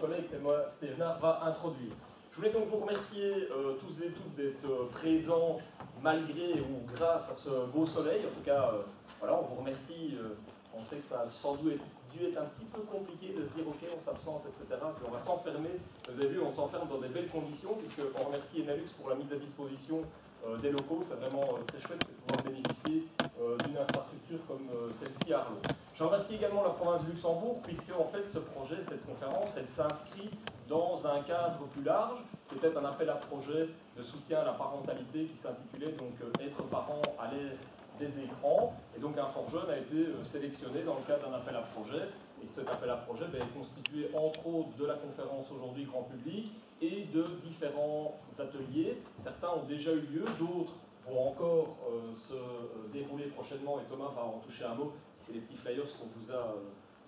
mon collègue Thomas Steiner va introduire. Je voulais donc vous remercier tous et toutes d'être présents malgré ou grâce à ce beau soleil. En tout cas, voilà, on vous remercie. On sait que ça a sans doute dû être un petit peu compliqué de se dire ok, on s'absente, etc. Puis on va s'enfermer. Vous avez vu, on s'enferme dans des belles conditions, puisqu'on remercie Hénallux pour la mise à disposition des locaux. C'est vraiment très chouette de pouvoir bénéficier d'une infrastructure comme celle-ci à Arlon. Je remercie également la province de Luxembourg, puisque en fait ce projet, cette conférence, elle s'inscrit dans un cadre plus large, peut-être un appel à projet de soutien à la parentalité qui s'intitulait donc être parent à l'ère des écrans. Et donc Infor Jeunes a été sélectionné dans le cadre d'un appel à projet. Et cet appel à projet est constitué entre autres de la conférence aujourd'hui grand public et de différents ateliers. Certains ont déjà eu lieu, d'autres vont encore se dérouler prochainement, et Thomas va en toucher un mot. C'est les petits flyers qu'on vous a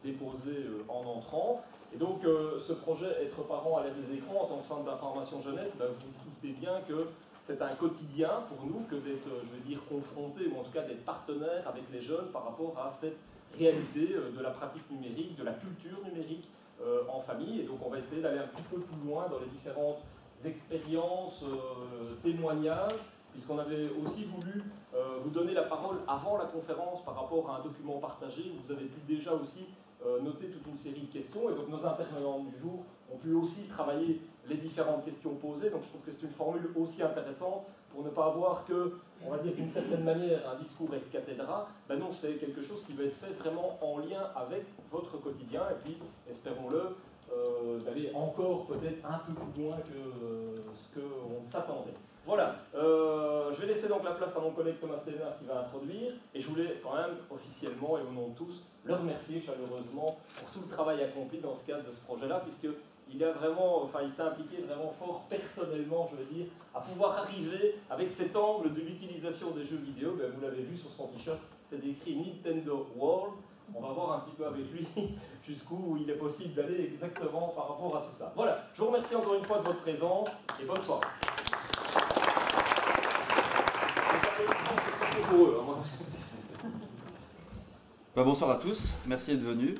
déposés en entrant. Et donc ce projet Être parent à l'aide des écrans en tant que centre d'information jeunesse, ben, vous doutez bien que c'est un quotidien pour nous que d'être, je vais dire, confronté, ou en tout cas d'être partenaire avec les jeunes par rapport à cette réalité de la pratique numérique, de la culture numérique en famille. Et donc on va essayer d'aller un petit peu plus loin dans les différentes expériences, témoignages, puisqu'on avait aussi voulu vous donner la parole avant la conférence par rapport à un document partagé où vous avez pu déjà aussi noter toute une série de questions. Et donc nos intervenants du jour ont pu aussi travailler les différentes questions posées. Donc je trouve que c'est une formule aussi intéressante pour ne pas avoir que, on va dire d'une certaine manière, un discours ex cathedra. Ben non, c'est quelque chose qui va être fait vraiment en lien avec votre quotidien. Et puis, espérons-le, d'aller encore peut-être un peu plus loin que ce qu'on s'attendait. Voilà, je vais laisser donc la place à mon collègue Thomas Steiner qui va introduire, et je voulais quand même officiellement et au nom de tous le remercier chaleureusement pour tout le travail accompli dans ce cadre de ce projet-là, puisqu'il a vraiment, enfin, il s'est impliqué vraiment fort personnellement, je veux dire, à pouvoir arriver avec cet angle de l'utilisation des jeux vidéo. Ben, vous l'avez vu sur son t-shirt, c'est écrit Nintendo World. On va voir un petit peu avec lui jusqu'où il est possible d'aller exactement par rapport à tout ça. Voilà, je vous remercie encore une fois de votre présence et bonne soirée. Ben bonsoir à tous, merci d'être venus.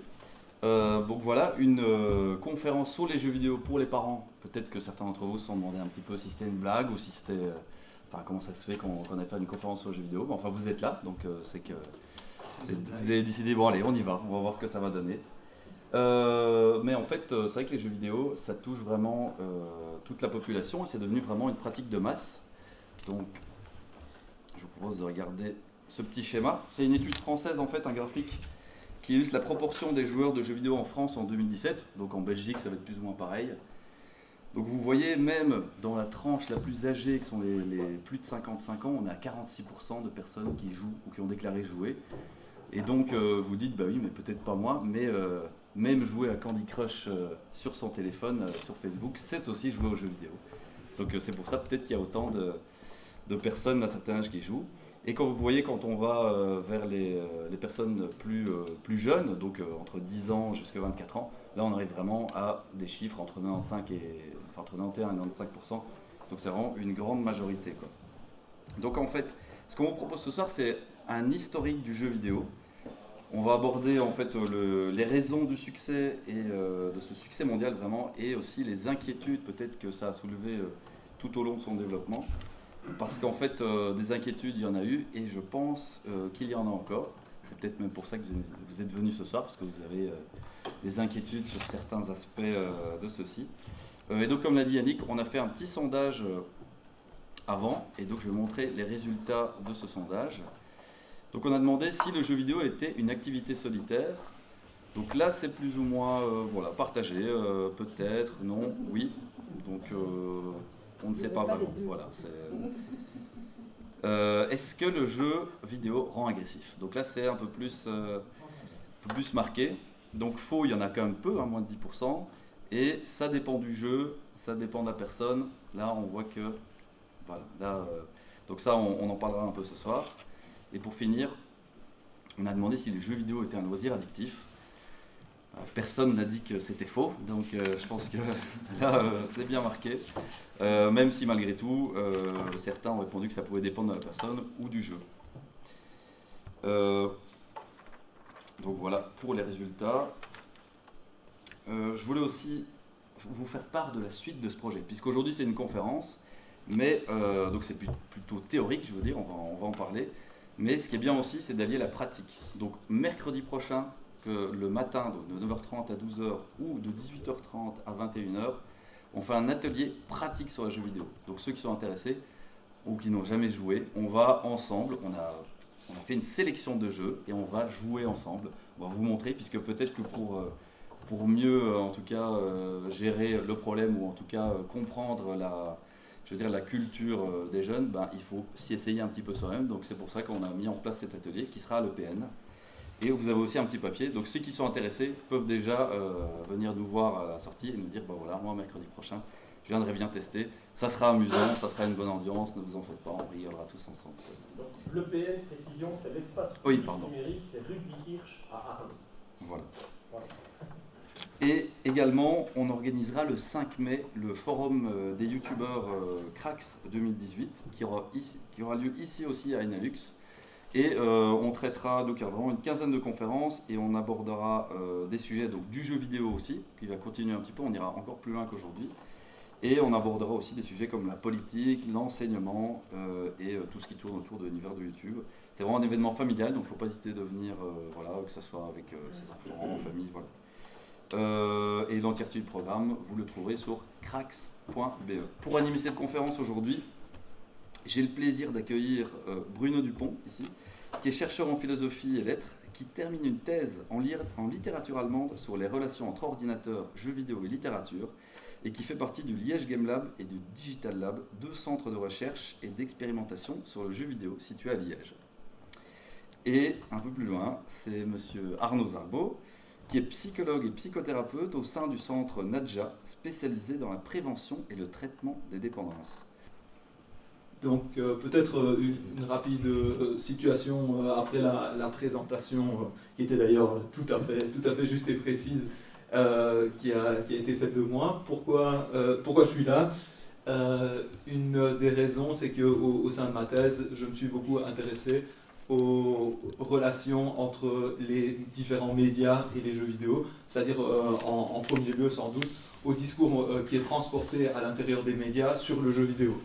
Donc voilà, une conférence sur les jeux vidéo pour les parents. Peut-être que certains d'entre vous se sont demandé un petit peu si c'était une blague ou si c'était... enfin, comment ça se fait qu'on allait faire une conférence sur les jeux vidéo. Ben, enfin, vous êtes là, donc c'est que vous avez décidé, bon allez, on y va, on va voir ce que ça va donner. Mais en fait, c'est vrai que les jeux vidéo, ça touche vraiment toute la population et c'est devenu vraiment une pratique de masse. Donc, je vous propose de regarder ce petit schéma. C'est une étude française, en fait, un graphique qui illustre la proportion des joueurs de jeux vidéo en France en 2017. Donc en Belgique, ça va être plus ou moins pareil. Donc vous voyez, même dans la tranche la plus âgée, qui sont les plus de 55 ans, on est à 46% de personnes qui jouent ou qui ont déclaré jouer. Et donc vous dites, bah oui, mais peut-être pas moi, mais même jouer à Candy Crush sur son téléphone, sur Facebook, c'est aussi jouer aux jeux vidéo. Donc c'est pour ça peut-être qu'il y a autant de personnes d'un certain âge qui jouent. Et quand vous voyez, quand on va vers les personnes plus jeunes, donc entre 10 ans jusqu'à 24 ans, là on arrive vraiment à des chiffres entre, 91 et 95%. Donc c'est vraiment une grande majorité, quoi. Donc en fait, ce qu'on vous propose ce soir, c'est un historique du jeu vidéo. On va aborder en fait les raisons du succès et de ce succès mondial vraiment, et aussi les inquiétudes peut-être que ça a soulevé tout au long de son développement. Parce qu'en fait, des inquiétudes, il y en a eu, et je pense qu'il y en a encore. C'est peut-être même pour ça que vous êtes venus ce soir, parce que vous avez des inquiétudes sur certains aspects de ceci. Et donc, comme l'a dit Yannick, on a fait un petit sondage avant, et donc je vais vous montrer les résultats de ce sondage. Donc on a demandé si le jeu vidéo était une activité solitaire. Donc là, c'est plus ou moins voilà, partagé, peut-être, non, oui. Donc... on ne sait pas vraiment. Voilà, est-ce que le jeu vidéo rend agressif? Donc là, c'est un peu plus marqué. Donc faux, il y en a quand même peu, hein, moins de 10%. Et ça dépend du jeu, ça dépend de la personne. Là, on voit que... Voilà, là, donc ça, on en parlera un peu ce soir. Et pour finir, on a demandé si le jeu vidéo était un loisir addictif. Personne n'a dit que c'était faux, donc je pense que là, c'est bien marqué. Même si malgré tout, certains ont répondu que ça pouvait dépendre de la personne ou du jeu. Donc voilà pour les résultats. Je voulais aussi vous faire part de la suite de ce projet, puisqu'aujourd'hui c'est une conférence, mais donc c'est plutôt théorique, je veux dire, on va en parler, mais ce qui est bien aussi, c'est d'allier la pratique. Donc mercredi prochain, que le matin, donc de 9h30 à 12h, ou de 18h30 à 21h, on fait un atelier pratique sur les jeux vidéo. Donc ceux qui sont intéressés ou qui n'ont jamais joué, on va ensemble, on a fait une sélection de jeux et on va jouer ensemble. On va vous montrer, puisque peut-être que pour mieux en tout cas gérer le problème, ou en tout cas comprendre la culture des jeunes, ben, il faut s'y essayer un petit peu soi-même. Donc c'est pour ça qu'on a mis en place cet atelier qui sera à l'EPN. Et vous avez aussi un petit papier, donc ceux qui sont intéressés peuvent déjà venir nous voir à la sortie et nous dire, ben voilà, moi mercredi prochain, je viendrai bien tester. Ça sera amusant, ça sera une bonne ambiance, ne vous en faites pas, on rigolera tous ensemble. Donc l'EPN, précision, c'est l'espace numérique, c'est rue du Kirsch à Arlon. Voilà. Et également, on organisera le 5 mai le forum des youtubeurs Crax 2018 qui aura lieu ici aussi à Hénallux. Et on traitera, donc il y a vraiment une quinzaine de conférences, et on abordera des sujets donc, du jeu vidéo aussi, qui va continuer un petit peu, on ira encore plus loin qu'aujourd'hui. Et on abordera aussi des sujets comme la politique, l'enseignement et tout ce qui tourne autour de l'univers de YouTube. C'est vraiment un événement familial, donc il ne faut pas hésiter de venir, voilà, que ce soit avec ses enfants, en famille, voilà. Et l'entièreté du programme, vous le trouverez sur crax.be. Pour animer cette conférence aujourd'hui, j'ai le plaisir d'accueillir Bruno Dupont, ici, qui est chercheur en philosophie et lettres, qui termine une thèse en littérature allemande sur les relations entre ordinateurs, jeux vidéo et littérature, et qui fait partie du Liège Game Lab et du Digital Lab, deux centres de recherche et d'expérimentation sur le jeu vidéo situés à Liège. Et un peu plus loin, c'est monsieur Arnaud Zarbo, qui est psychologue et psychothérapeute au sein du centre NADJA, spécialisé dans la prévention et le traitement des dépendances. Donc peut-être une rapide situation après la présentation, qui était d'ailleurs tout à fait juste et précise, qui a été faite de moi. Pourquoi je suis là? Une des raisons, c'est qu'au sein de ma thèse, je me suis beaucoup intéressé aux relations entre les différents médias et les jeux vidéo, c'est-à-dire en premier lieu sans doute au discours qui est transporté à l'intérieur des médias sur le jeu vidéo.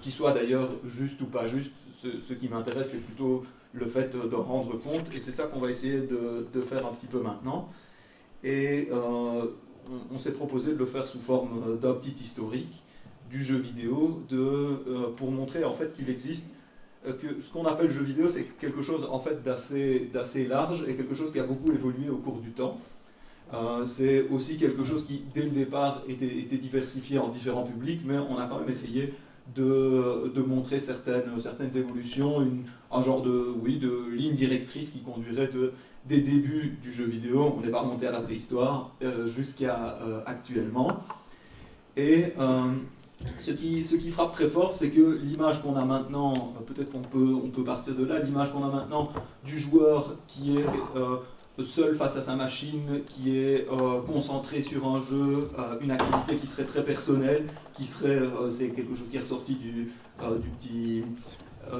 Qu'il soit d'ailleurs juste ou pas juste, ce qui m'intéresse, c'est plutôt le fait d'en rendre compte, et c'est ça qu'on va essayer de faire un petit peu maintenant. Et on s'est proposé de le faire sous forme d'un petit historique du jeu vidéo, pour montrer en fait qu'il existe, que ce qu'on appelle jeu vidéo, c'est quelque chose en fait d'assez large, et quelque chose qui a beaucoup évolué au cours du temps. C'est aussi quelque chose qui, dès le départ, était diversifié en différents publics, mais on a quand même essayé de montrer certaines évolutions, un genre de ligne directrice qui conduirait des débuts du jeu vidéo, on n'est pas remonté à la préhistoire, jusqu'à actuellement. Et ce qui frappe très fort, c'est que l'image qu'on a maintenant, peut-être qu'on peut partir de là, l'image qu'on a maintenant du joueur qui est seul face à sa machine, qui est concentré sur un jeu, une activité qui serait très personnelle, c'est quelque chose qui est ressorti du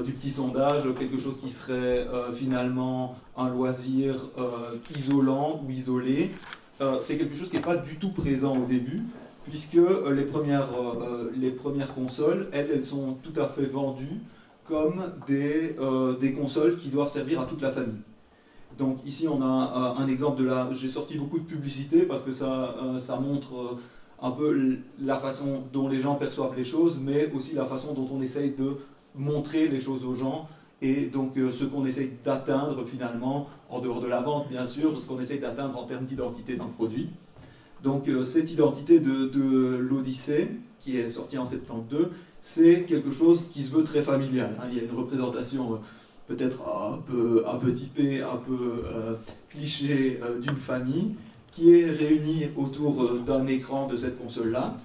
petit sondage, quelque chose qui serait finalement un loisir isolant ou isolé. C'est quelque chose qui n'est pas du tout présent au début, puisque les premières consoles, elles sont tout à fait vendues comme des consoles qui doivent servir à toute la famille. Donc ici on a un exemple j'ai sorti beaucoup de publicité parce que ça montre un peu la façon dont les gens perçoivent les choses, mais aussi la façon dont on essaye de montrer les choses aux gens, et donc ce qu'on essaye d'atteindre finalement, en dehors de la vente bien sûr, ce qu'on essaye d'atteindre en termes d'identité d'un produit. Donc cette identité de l'Odyssée, qui est sortie en 1972, c'est quelque chose qui se veut très familial, hein. Il y a une représentation peut-être un peu typé, un peu cliché d'une famille qui est réunie autour d'un écran de cette console-là.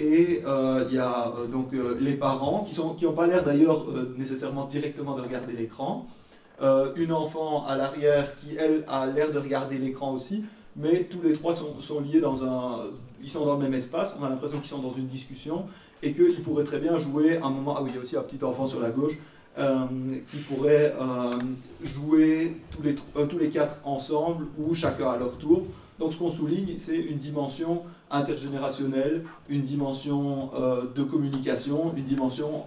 Et il y a donc les parents qui n'ont pas l'air d'ailleurs nécessairement directement de regarder l'écran. Une enfant à l'arrière qui, elle, a l'air de regarder l'écran aussi, mais tous les trois sont liés ils sont dans le même espace, on a l'impression qu'ils sont dans une discussion et qu'ils pourraient très bien jouer un moment... Ah oui, il y a aussi un petit enfant sur la gauche, qui pourraient jouer tous les quatre ensemble, ou chacun à leur tour, Donc ce qu'on souligne, c'est une dimension intergénérationnelle, une dimension de communication, une dimension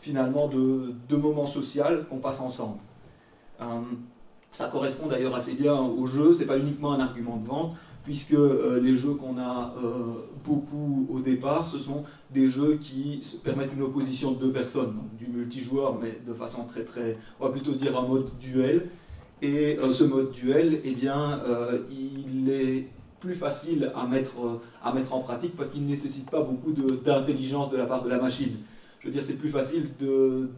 finalement de moment social qu'on passe ensemble. Ça correspond d'ailleurs assez bien aux jeux, c'est pas uniquement un argument de vente, puisque les jeux qu'on a beaucoup au départ, ce sont des jeux qui permettent une opposition de deux personnes, donc du multijoueur, mais de façon très très, on va plutôt dire un mode duel, et ce mode duel, eh bien, il est plus facile à mettre en pratique parce qu'il ne nécessite pas beaucoup d'intelligence de la part de la machine. Je veux dire, c'est plus facile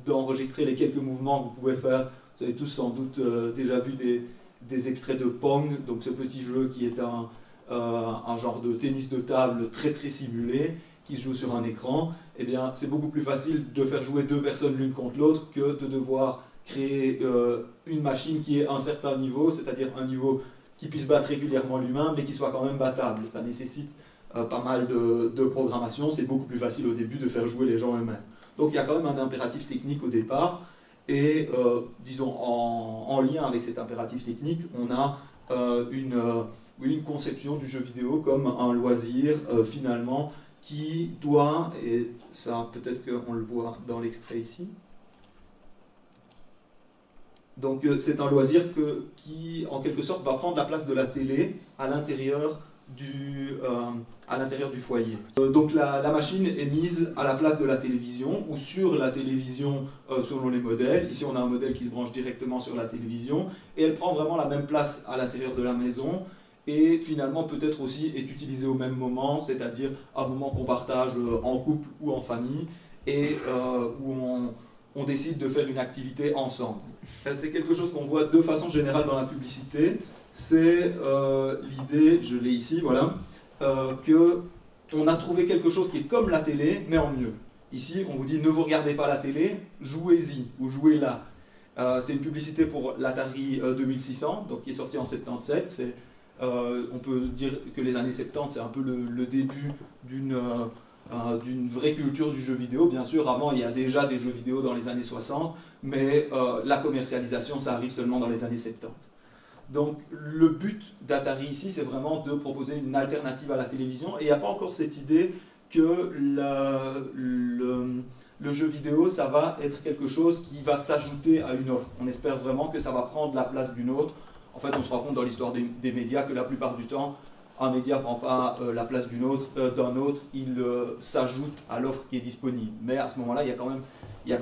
d'enregistrer les quelques mouvements que vous pouvez faire. Vous avez tous sans doute déjà vu des extraits de Pong, donc ce petit jeu qui est un genre de tennis de table très très simulé, qui se joue sur un écran. Eh bien, c'est beaucoup plus facile de faire jouer deux personnes l'une contre l'autre que de devoir créer une machine qui ait un certain niveau, c'est-à-dire un niveau qui puisse battre régulièrement l'humain, mais qui soit quand même battable. Ça nécessite pas mal de programmation, c'est beaucoup plus facile au début de faire jouer les gens eux-mêmes. Donc il y a quand même un impératif technique au départ, et disons en lien avec cet impératif technique, on a une conception du jeu vidéo comme un loisir finalement qui doit, et ça peut-être qu'on le voit dans l'extrait ici, donc c'est un loisir qui, en quelque sorte, va prendre la place de la télé à l'intérieur du foyer. Donc la machine est mise à la place de la télévision ou sur la télévision selon les modèles. Ici, on a un modèle qui se branche directement sur la télévision et elle prend vraiment la même place à l'intérieur de la maison et finalement peut-être aussi est utilisée au même moment, c'est-à-dire un moment qu'on partage en couple ou en famille et où on décide de faire une activité ensemble. C'est quelque chose qu'on voit de façon générale dans la publicité. C'est l'idée, je l'ai ici, voilà, qu'on a trouvé quelque chose qui est comme la télé, mais en mieux. Ici, on vous dit, ne vous regardez pas la télé, jouez-y, ou jouez-la. C'est une publicité pour l'Atari 2600, donc, qui est sortie en 77. On peut dire que les années 70, c'est un peu le début d'une vraie culture du jeu vidéo. Bien sûr, avant, il y a déjà des jeux vidéo dans les années 60, mais la commercialisation, ça arrive seulement dans les années 70. Donc le but d'Atari ici, c'est vraiment de proposer une alternative à la télévision, et il n'y a pas encore cette idée que le jeu vidéo, ça va être quelque chose qui va s'ajouter à une offre. On espère vraiment que ça va prendre la place d'une autre. En fait, on se rend compte dans l'histoire des médias que la plupart du temps, un média ne prend pas la place d'un autre, il s'ajoute à l'offre qui est disponible. Mais à ce moment-là, il y a quand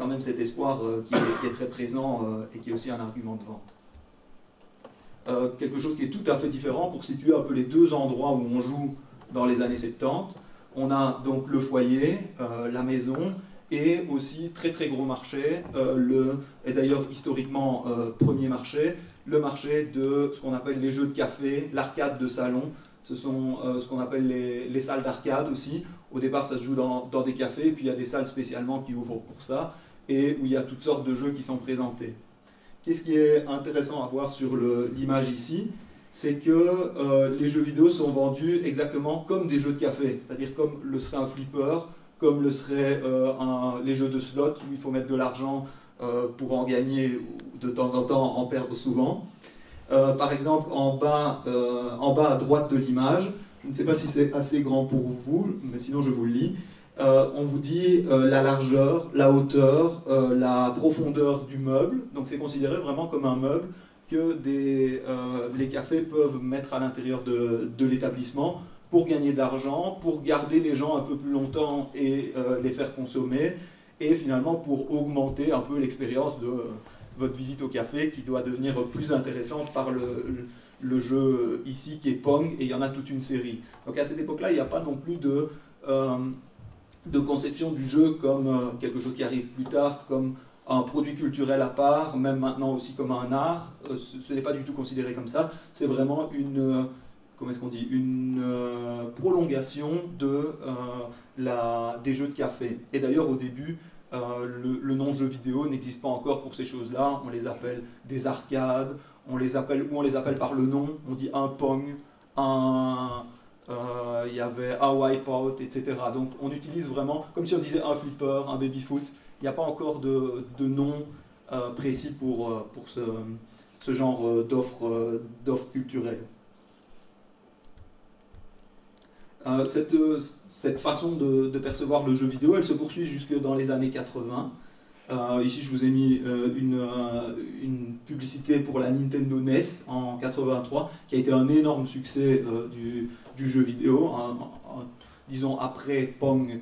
même cet espoir qui est très présent et qui est aussi un argument de vente. Quelque chose qui est tout à fait différent pour situer un peu les deux endroits où on joue dans les années 70. On a donc le foyer, la maison, et aussi très très gros marché, et d'ailleurs historiquement premier marché, le marché de ce qu'on appelle les jeux de café, l'arcade de salon. Ce sont ce qu'on appelle les salles d'arcade aussi. Au départ, ça se joue dans des cafés, puis il y a des salles spécialement qui ouvrent pour ça, et où il y a toutes sortes de jeux qui sont présentés. Qu'est-ce qui est intéressant à voir sur l'image ici, c'est que les jeux vidéo sont vendus exactement comme des jeux de café, c'est-à-dire comme le serait un flipper, comme le serait les jeux de slot, où il faut mettre de l'argent pour en gagner, ou de temps en temps en perdre souvent. Par exemple, en bas à droite de l'image, je ne sais pas si c'est assez grand pour vous, mais sinon je vous le lis, on vous dit la largeur, la hauteur, la profondeur du meuble. Donc c'est considéré vraiment comme un meuble que les cafés peuvent mettre à l'intérieur de l'établissement pour gagner de l'argent, pour garder les gens un peu plus longtemps et les faire consommer, et finalement pour augmenter un peu l'expérience de votre visite au café qui doit devenir plus intéressante par le jeu ici qui est Pong, et il y en a toute une série. Donc à cette époque-là, il n'y a pas non plus de conception du jeu comme quelque chose qui arrive plus tard, comme un produit culturel à part, même maintenant aussi comme un art. Ce n'est pas du tout considéré comme ça, c'est vraiment une prolongation des jeux de café. Et d'ailleurs au début, le nom jeu vidéo n'existe pas encore pour ces choses-là, on les appelle des arcades, ou on les appelle par le nom, on dit un Pong, il y avait un Wipeout, etc. Donc on utilise vraiment, comme si on disait un flipper, un baby-foot, il n'y a pas encore de nom précis pour ce genre d'offres culturelles. Cette façon de percevoir le jeu vidéo, elle se poursuit jusque dans les années 80. Ici, je vous ai mis une publicité pour la Nintendo NES en 83, qui a été un énorme succès du jeu vidéo, disons après Pong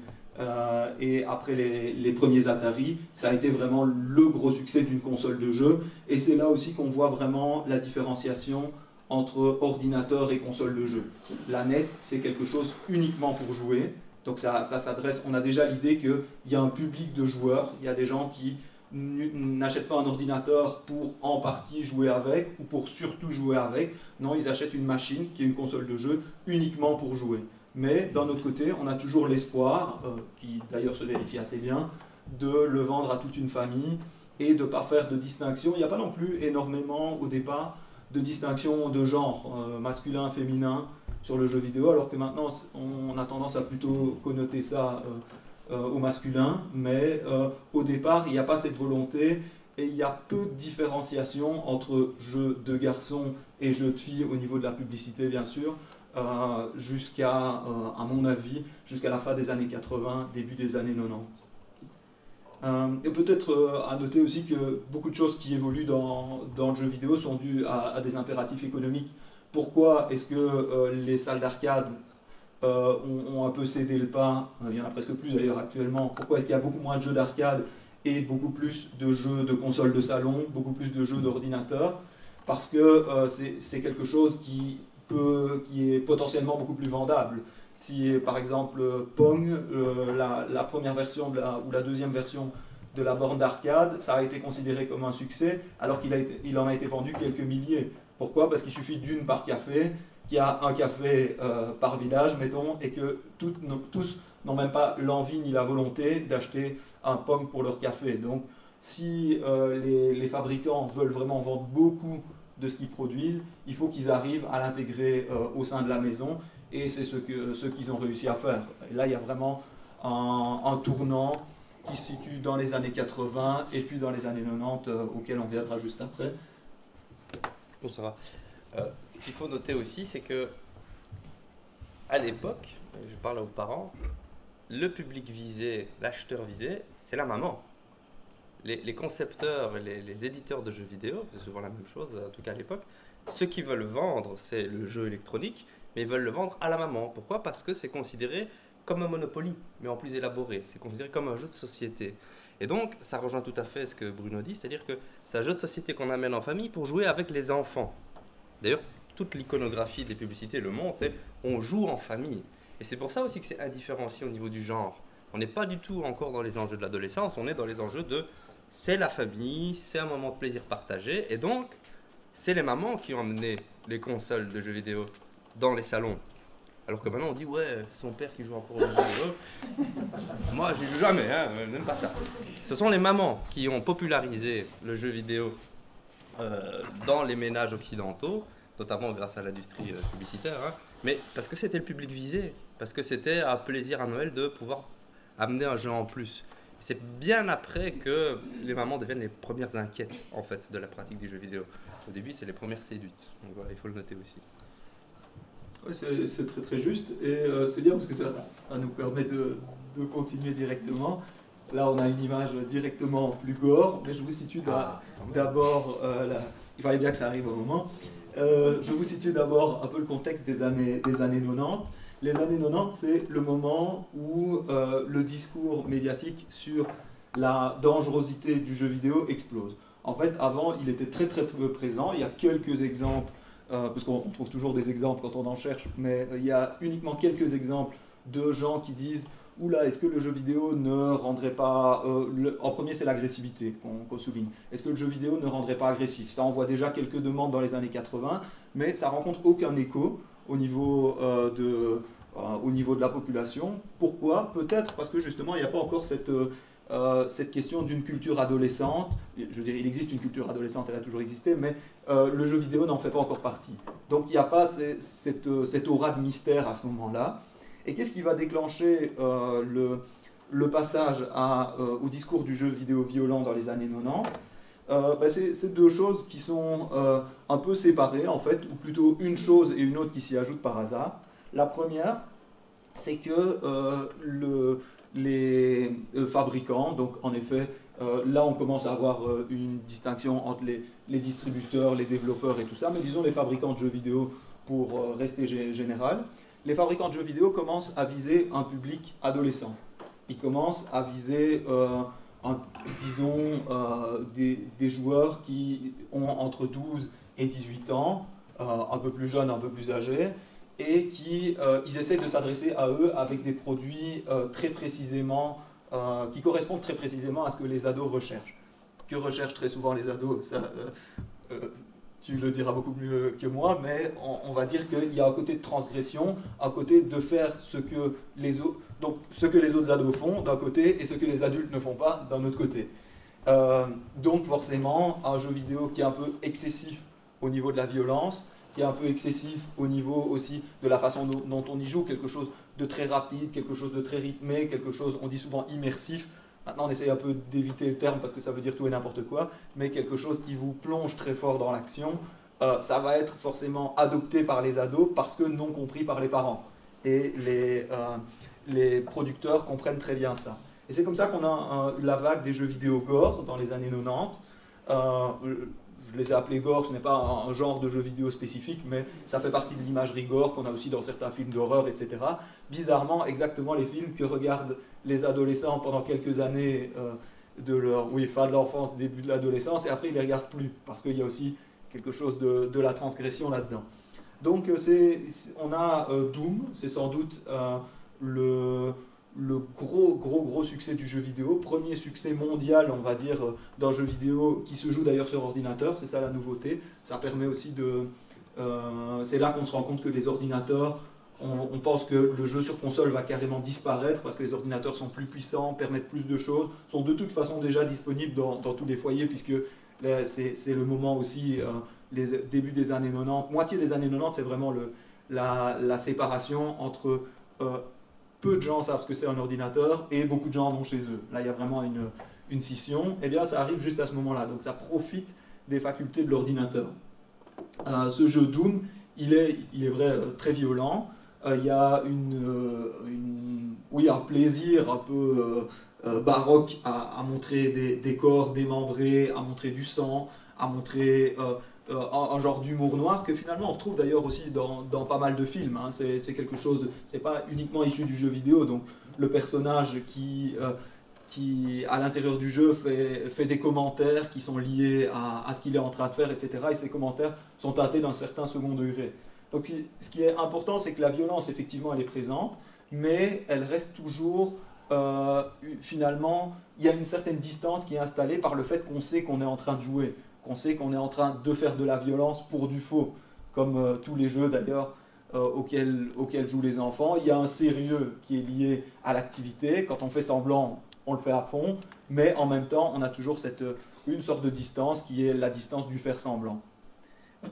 et après les premiers Atari. Ça a été vraiment le gros succès d'une console de jeu. Et c'est là aussi qu'on voit vraiment la différenciation entre ordinateur et console de jeu. La NES, c'est quelque chose uniquement pour jouer, donc ça s'adresse, on a déjà l'idée qu'il y a un public de joueurs, il y a des gens qui n'achètent pas un ordinateur pour en partie jouer avec, ou pour surtout jouer avec, non, ils achètent une machine qui est une console de jeu uniquement pour jouer. Mais d'un autre côté, on a toujours l'espoir, qui d'ailleurs se vérifie assez bien, de le vendre à toute une famille, et de ne pas faire de distinction. Il n'y a pas non plus énormément au départ de distinction de genre, masculin, féminin, sur le jeu vidéo, alors que maintenant on a tendance à plutôt connoter ça au masculin, mais au départ il n'y a pas cette volonté et il y a peu de différenciation entre jeux de garçons et jeux de filles au niveau de la publicité bien sûr, jusqu'à, à mon avis, jusqu'à la fin des années 80, début des années 90. Et peut-être à noter aussi que beaucoup de choses qui évoluent dans le jeu vidéo sont dues à des impératifs économiques. Pourquoi est-ce que les salles d'arcade ont un peu cédé le pas? Il n'y en a presque plus d'ailleurs actuellement. Pourquoi est-ce qu'il y a beaucoup moins de jeux d'arcade et beaucoup plus de jeux de consoles de salon, beaucoup plus de jeux d'ordinateur? Parce que c'est quelque chose qui est potentiellement beaucoup plus vendable. Si par exemple Pong, la première version ou la deuxième version de la borne d'arcade, ça a été considéré comme un succès, alors qu'il en a été vendu quelques milliers. Pourquoi? Parce qu'il suffit d'une par café, qu'il y a un café par village, mettons, et que tous n'ont même pas l'envie ni la volonté d'acheter un Pong pour leur café. Donc si les fabricants veulent vraiment vendre beaucoup de ce qu'ils produisent, il faut qu'ils arrivent à l'intégrer au sein de la maison. Et c'est ce qu'ils ont réussi à faire. Et là, il y a vraiment un tournant qui se situe dans les années 80 et puis dans les années 90, auquel on viendra juste après. Bon, ça va. Ce qu'il faut noter aussi, c'est que à l'époque, je parle aux parents, le public visé, l'acheteur visé, c'est la maman. Les concepteurs, les éditeurs de jeux vidéo, c'est souvent la même chose, en tout cas à l'époque, ceux qui veulent vendre, c'est le jeu électronique, mais ils veulent le vendre à la maman. Pourquoi? Parce que c'est considéré comme un Monopoly, mais en plus élaboré. C'est considéré comme un jeu de société. Et donc, ça rejoint tout à fait ce que Bruno dit, c'est-à-dire que c'est un jeu de société qu'on amène en famille pour jouer avec les enfants. D'ailleurs, toute l'iconographie des publicités le montre, c'est on joue en famille. Et c'est pour ça aussi que c'est indifférencié au niveau du genre. On n'est pas du tout encore dans les enjeux de l'adolescence, on est dans les enjeux de c'est la famille, c'est un moment de plaisir partagé, et donc c'est les mamans qui ont amené les consoles de jeux vidéo dans les salons. Alors que maintenant on dit ouais, son père qui joue encore au jeu vidéo, moi je n'y joue jamais, hein, n'aime pas ça. Ce sont les mamans qui ont popularisé le jeu vidéo dans les ménages occidentaux, notamment grâce à l'industrie publicitaire, hein, mais parce que c'était le public visé, parce que c'était un plaisir à Noël de pouvoir amener un jeu en plus. C'est bien après que les mamans deviennent les premières inquiètes en fait de la pratique du jeu vidéo. Au début c'est les premières séduites, donc voilà, il faut le noter aussi. Oui, c'est très très juste et c'est bien parce que ça nous permet de continuer directement. Là on a une image directement plus gore, mais je vous situe d'abord, il fallait bien que ça arrive au moment, je vous situe d'abord un peu le contexte des années 90. Les années 90 c'est le moment où le discours médiatique sur la dangerosité du jeu vidéo explose. En fait avant il était très très peu présent, il y a quelques exemples. Parce qu'on trouve toujours des exemples quand on en cherche, mais il y a uniquement quelques exemples de gens qui disent « Oula, est-ce que le jeu vidéo ne rendrait pas... » En premier, c'est l'agressivité qu'on souligne. « Est-ce que le jeu vidéo ne rendrait pas agressif ?» Ça, on voit déjà quelques demandes dans les années 80, mais ça rencontre aucun écho au niveau de la population. Pourquoi? Peut-être parce que justement, il n'y a pas encore cette question d'une culture adolescente. Je dirais, il existe une culture adolescente, elle a toujours existé, mais le jeu vidéo n'en fait pas encore partie. Donc il n'y a pas cette aura de mystère à ce moment-là. Et qu'est-ce qui va déclencher le passage au discours du jeu vidéo violent dans les années 90? C'est deux choses qui sont un peu séparées en fait, ou plutôt une chose et une autre qui s'y ajoutent par hasard. La première, c'est que les fabricants, donc en effet, là on commence à avoir une distinction entre les distributeurs, les développeurs et tout ça, mais disons les fabricants de jeux vidéo pour rester général, les fabricants de jeux vidéo commencent à viser un public adolescent. Ils commencent à viser, disons, des joueurs qui ont entre 12 et 18 ans, un peu plus jeunes, un peu plus âgés, et qui ils essaient de s'adresser à eux avec des produits très précisément, qui correspondent très précisément à ce que les ados recherchent. Que recherchent très souvent les ados, ça, tu le diras beaucoup mieux que moi, mais on va dire qu'il y a un côté de transgression, un côté de faire ce que les autres, donc ce que les autres ados font d'un côté et ce que les adultes ne font pas d'un autre côté. Donc forcément, un jeu vidéo qui est un peu excessif au niveau de la violence, qui est un peu excessif au niveau aussi de la façon dont on y joue, quelque chose de très rapide, quelque chose de très rythmé, quelque chose, on dit souvent immersif. Maintenant on essaye un peu d'éviter le terme parce que ça veut dire tout et n'importe quoi, mais quelque chose qui vous plonge très fort dans l'action, ça va être forcément adopté par les ados parce que non compris par les parents. Et les producteurs comprennent très bien ça. Et c'est comme ça qu'on a la vague des jeux vidéo gore dans les années 90. Je les ai appelés gore, ce n'est pas un genre de jeu vidéo spécifique, mais ça fait partie de l'imagerie gore qu'on a aussi dans certains films d'horreur, etc. Bizarrement, exactement les films que regardent les adolescents pendant quelques années fin de l'enfance, début de l'adolescence, et après ils ne les regardent plus, parce qu'il y a aussi quelque chose de la transgression là-dedans. Donc on a Doom, c'est sans doute le gros succès du jeu vidéo, premier succès mondial, on va dire, d'un jeu vidéo qui se joue d'ailleurs sur ordinateur, c'est ça la nouveauté, ça permet aussi de... c'est là qu'on se rend compte que les ordinateurs, on pense que le jeu sur console va carrément disparaître parce que les ordinateurs sont plus puissants, permettent plus de choses, sont de toute façon déjà disponibles dans tous les foyers, puisque c'est le moment aussi, les débuts des années 90, moitié des années 90, c'est vraiment la séparation entre... peu de gens savent ce que c'est un ordinateur et beaucoup de gens en ont chez eux. Là, il y a vraiment une scission. Eh bien, ça arrive juste à ce moment-là. Donc, ça profite des facultés de l'ordinateur. Ce jeu Doom, il est vrai, très violent. Il y a un plaisir un peu baroque à montrer des corps démembrés, à montrer du sang, à montrer... un genre d'humour noir que finalement on retrouve d'ailleurs aussi dans pas mal de films, hein. C'est quelque chose, c'est pas uniquement issu du jeu vidéo, donc le personnage qui à l'intérieur du jeu fait des commentaires qui sont liés à ce qu'il est en train de faire, etc. Et ces commentaires sont teintés d'un certain second degré. Donc ce qui est important, c'est que la violence effectivement elle est présente, mais elle reste toujours, finalement, il y a une certaine distance qui est installée par le fait qu'on sait qu'on est en train de jouer. On sait qu'on est en train de faire de la violence pour du faux, comme tous les jeux d'ailleurs auxquels jouent les enfants. Il y a un sérieux qui est lié à l'activité. Quand on fait semblant, on le fait à fond, mais en même temps, on a toujours une sorte de distance qui est la distance du faire semblant.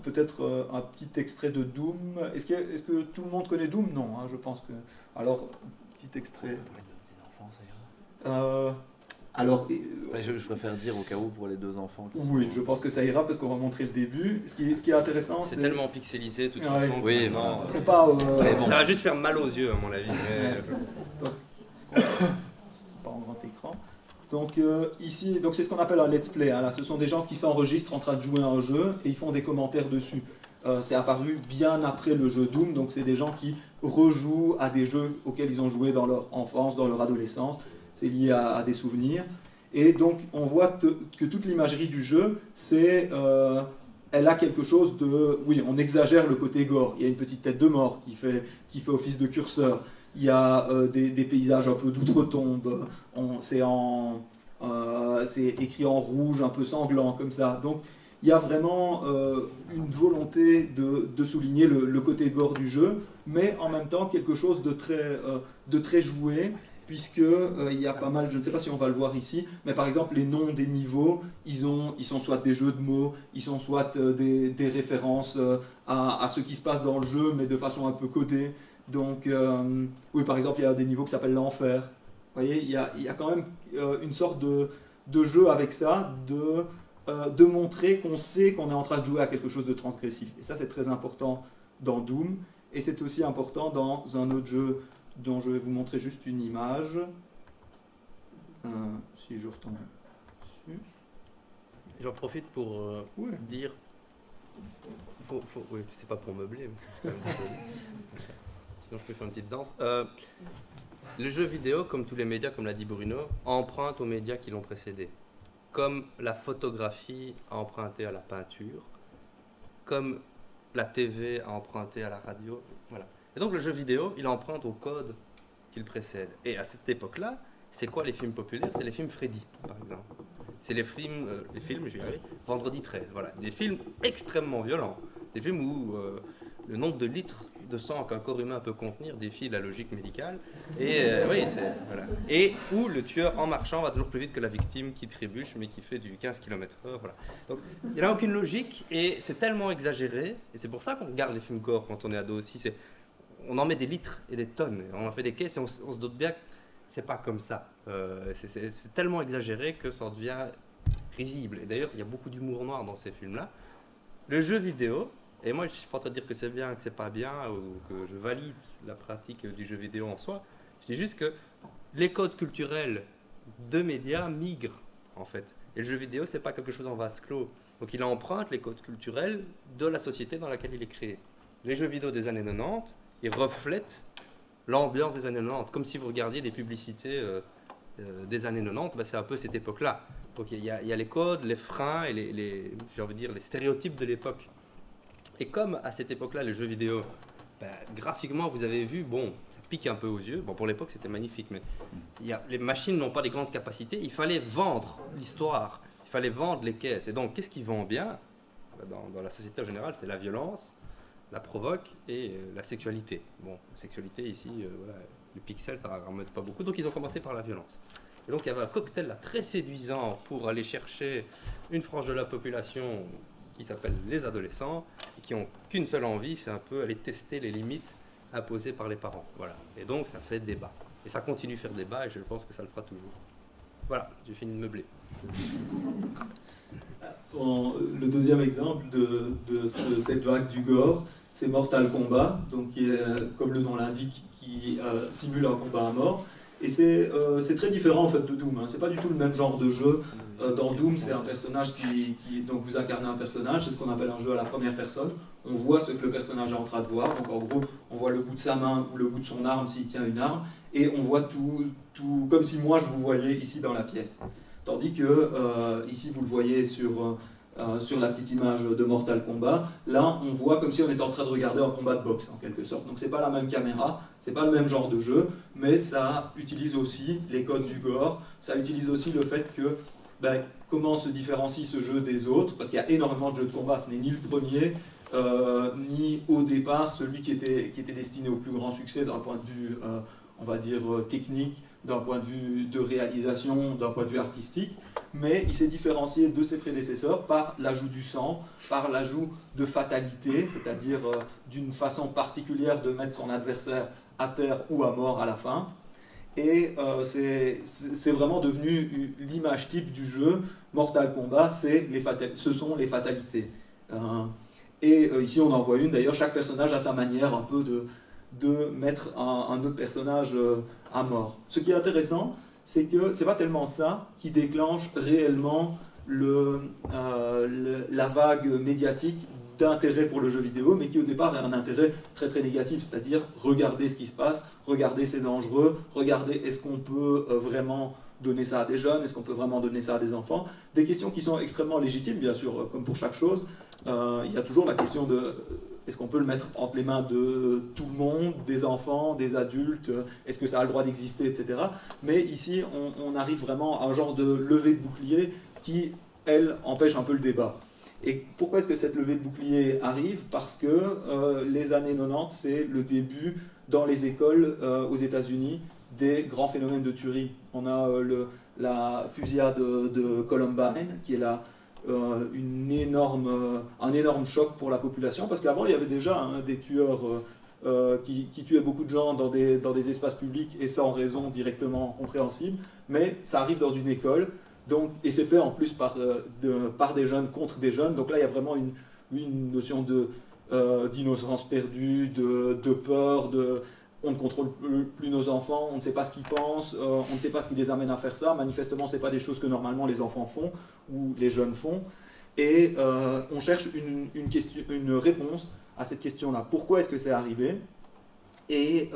Peut-être un petit extrait de Doom. Est-ce que tout le monde connaît Doom? Non, hein, je pense que... Alors, petit extrait... Alors, je préfère dire au cas où pour les deux enfants. Oui, je pense que ça ira parce qu'on va montrer le début. Ce qui est intéressant, c'est tellement pixelisé, tout de toute façon. Oui, non. Bon. Ça va juste faire mal aux yeux, à mon avis. Mais... pas en grand écran. Donc ici, donc c'est ce qu'on appelle un let's play. Hein, là, ce sont des gens qui s'enregistrent en train de jouer à un jeu et ils font des commentaires dessus. C'est apparu bien après le jeu Doom, donc c'est des gens qui rejouent à des jeux auxquels ils ont joué dans leur enfance, dans leur adolescence. C'est lié à des souvenirs. Et donc, on voit que toute l'imagerie du jeu, elle a quelque chose de... Oui, on exagère le côté gore. Il y a une petite tête de mort qui fait office de curseur. Il y a des paysages un peu d'outre-tombe. C'est écrit en rouge, un peu sanglant, comme ça. Donc, il y a vraiment une volonté de souligner le côté gore du jeu, mais en même temps, quelque chose de très joué, puisque il y a pas mal, je ne sais pas si on va le voir ici, mais par exemple les noms des niveaux, ils sont soit des jeux de mots, ils sont soit des références à ce qui se passe dans le jeu, mais de façon un peu codée. Donc oui, par exemple il y a des niveaux qui s'appellent l'enfer. Vous voyez, il y a quand même une sorte de jeu avec ça, de montrer qu'on sait qu'on est en train de jouer à quelque chose de transgressif. Et ça c'est très important dans Doom, et c'est aussi important dans un autre jeu dont je vais vous montrer juste une image. Si je retombe dessus. J'en profite pour ouais. Dire... Oui, c'est pas pour meubler. Sinon je peux faire une petite danse. Le jeu vidéo, comme tous les médias, comme l'a dit Bruno, emprunte aux médias qui l'ont précédé. Comme la photographie a emprunté à la peinture, comme la TV a emprunté à la radio, voilà. Et donc le jeu vidéo, il emprunte au code qu'il précède. Et à cette époque-là, c'est quoi les films populaires? C'est les films Freddy, par exemple. C'est les films je vais y arriver, Vendredi 13, voilà. Des films extrêmement violents. Des films où le nombre de litres de sang qu'un corps humain peut contenir défie la logique médicale. Et, oui, voilà. Et où le tueur, en marchant, va toujours plus vite que la victime qui trébuche, mais qui fait du 15 km/h. Voilà. Donc, il n'y a aucune logique, et c'est tellement exagéré. Et c'est pour ça qu'on regarde les films gore quand on est ado aussi. On en met des litres et des tonnes, on en fait des caisses, et on se doute bien que c'est pas comme ça. C'est tellement exagéré que ça devient risible. Et d'ailleurs, il y a beaucoup d'humour noir dans ces films-là. Le jeu vidéo, et moi je ne suis pas en train de dire que c'est bien, que c'est pas bien, ou que je valide la pratique du jeu vidéo en soi. Je dis juste que les codes culturels de médias migrent, en fait. Et le jeu vidéo, c'est pas quelque chose en vase clos. Donc il emprunte les codes culturels de la société dans laquelle il est créé. Les jeux vidéo des années 90, ils reflètent l'ambiance des années 90. Comme si vous regardiez des publicités des années 90, ben c'est un peu cette époque-là. Donc il y a les codes, les freins et j'ai envie de dire, les stéréotypes de l'époque. Et comme à cette époque-là, les jeux vidéo, ben, graphiquement, vous avez vu, bon, ça pique un peu aux yeux. Bon, pour l'époque, c'était magnifique, mais les machines n'ont pas les grandes capacités. Il fallait vendre l'histoire, il fallait vendre les caisses. Et donc, qu'est-ce qui vend bien dans la société en général? C'est la violence, la provoque et la sexualité. Bon, la sexualité ici, voilà, les pixels, ça ne remonte pas beaucoup. Donc, ils ont commencé par la violence. Et donc, il y avait un cocktail là, très séduisant pour aller chercher une frange de la population qui s'appelle les adolescents, et qui n'ont qu'une seule envie, c'est un peu aller tester les limites imposées par les parents. Voilà. Et donc, ça fait débat. Et ça continue de faire débat, et je pense que ça le fera toujours. Voilà, j'ai fini de meubler. Le deuxième exemple de cette vague du gore, c'est Mortal Kombat, donc qui est, comme le nom l'indique, qui simule un combat à mort. Et c'est très différent en fait de Doom, hein. C'est pas du tout le même genre de jeu. Dans Doom, c'est un personnage donc vous incarnez un personnage, c'est ce qu'on appelle un jeu à la première personne. On voit ce que le personnage est en train de voir, donc en gros, on voit le bout de sa main ou le bout de son arme s'il tient une arme, et on voit tout comme si moi je vous voyais ici dans la pièce. Tandis que ici vous le voyez sur la petite image de Mortal Kombat, là on voit comme si on était en train de regarder un combat de boxe en quelque sorte. Donc c'est pas la même caméra, c'est pas le même genre de jeu, mais ça utilise aussi les codes du gore, ça utilise aussi le fait que comment se différencie ce jeu des autres, parce qu'il y a énormément de jeux de combat, ce n'est ni le premier, ni au départ celui qui était destiné au plus grand succès d'un point de vue, on va dire, technique, d'un point de vue de réalisation, d'un point de vue artistique, mais il s'est différencié de ses prédécesseurs par l'ajout du sang, par l'ajout de fatalité, c'est-à-dire d'une façon particulière de mettre son adversaire à terre ou à mort à la fin. Et c'est vraiment devenu l'image type du jeu. Mortal Kombat, ce sont les fatalités. Et ici on en voit une, d'ailleurs chaque personnage a sa manière un peu de mettre un autre personnage à mort. Ce qui est intéressant, c'est que c'est pas tellement ça qui déclenche réellement la vague médiatique d'intérêt pour le jeu vidéo, mais qui au départ a un intérêt très très négatif, c'est-à-dire regarder ce qui se passe, regarder c'est dangereux, regarder est-ce qu'on peut vraiment donner ça à des jeunes, est-ce qu'on peut vraiment donner ça à des enfants, des questions qui sont extrêmement légitimes bien sûr, comme pour chaque chose. Il y a toujours la question de est-ce qu'on peut le mettre entre les mains de tout le monde, des enfants, des adultes, est-ce que ça a le droit d'exister, etc. Mais ici, on arrive vraiment à un genre de levée de bouclier qui, elle, empêche un peu le débat. Et pourquoi est-ce que cette levée de bouclier arrive? Parce que les années 90, c'est le début dans les écoles aux États-Unis des grands phénomènes de tuerie. On a la fusillade de Columbine, qui est un énorme choc pour la population, parce qu'avant il y avait déjà des tueurs qui tuaient beaucoup de gens dans des espaces publics et sans raison directement compréhensible, mais ça arrive dans une école. Donc, et c'est fait en plus par des jeunes contre des jeunes, donc là il y a vraiment une notion d'innocence perdue, de peur, on ne contrôle plus nos enfants, on ne sait pas ce qu'ils pensent, on ne sait pas ce qui les amène à faire ça. Manifestement, ce n'est pas des choses que normalement les enfants font ou les jeunes font. Et on cherche une réponse à cette question-là. Pourquoi est-ce que c'est arrivé? Et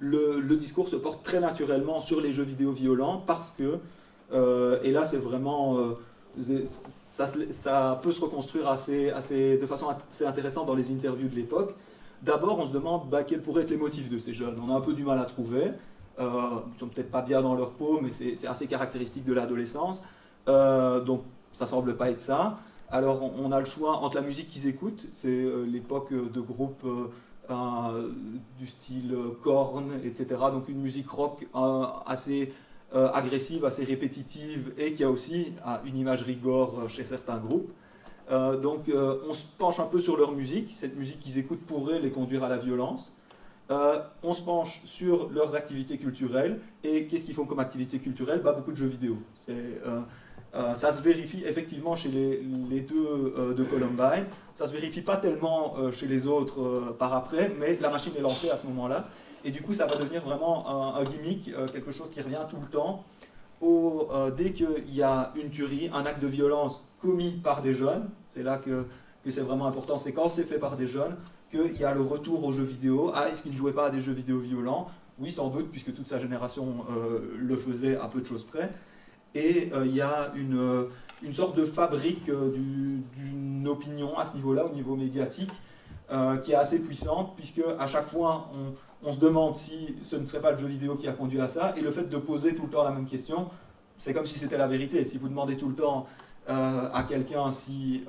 le discours se porte très naturellement sur les jeux vidéo violents parce que, et là c'est vraiment, ça peut se reconstruire de façon assez intéressante dans les interviews de l'époque. D'abord, on se demande quels pourraient être les motifs de ces jeunes. On a un peu du mal à trouver. Ils ne sont peut-être pas bien dans leur peau, mais c'est assez caractéristique de l'adolescence. Donc, ça ne semble pas être ça. Alors, on a le choix entre la musique qu'ils écoutent. C'est l'époque de groupes du style corne, etc. Donc, une musique rock assez agressive, assez répétitive, et qui a aussi une image rigore chez certains groupes. Donc on se penche un peu sur leur musique, cette musique qu'ils écoutent pourrait les conduire à la violence. On se penche sur leurs activités culturelles, et qu'est-ce qu'ils font comme activité culturelle? Beaucoup de jeux vidéo. Ça se vérifie effectivement chez les deux de Columbine, ça se vérifie pas tellement chez les autres par après, mais la machine est lancée à ce moment-là, et du coup ça va devenir vraiment un gimmick, quelque chose qui revient tout le temps. Dès qu'il y a une tuerie, un acte de violence commis par des jeunes, c'est là que c'est vraiment important, c'est quand c'est fait par des jeunes qu'il y a le retour aux jeux vidéo. Est-ce qu'il ne jouait pas à des jeux vidéo violents? Oui, sans doute, puisque toute sa génération le faisait à peu de choses près. Et il y a une sorte de fabrique d'une opinion à ce niveau-là, au niveau médiatique, qui est assez puissante, puisque à chaque fois, on se demande si ce ne serait pas le jeu vidéo qui a conduit à ça, et le fait de poser tout le temps la même question, c'est comme si c'était la vérité. Si vous demandez tout le temps à quelqu'un si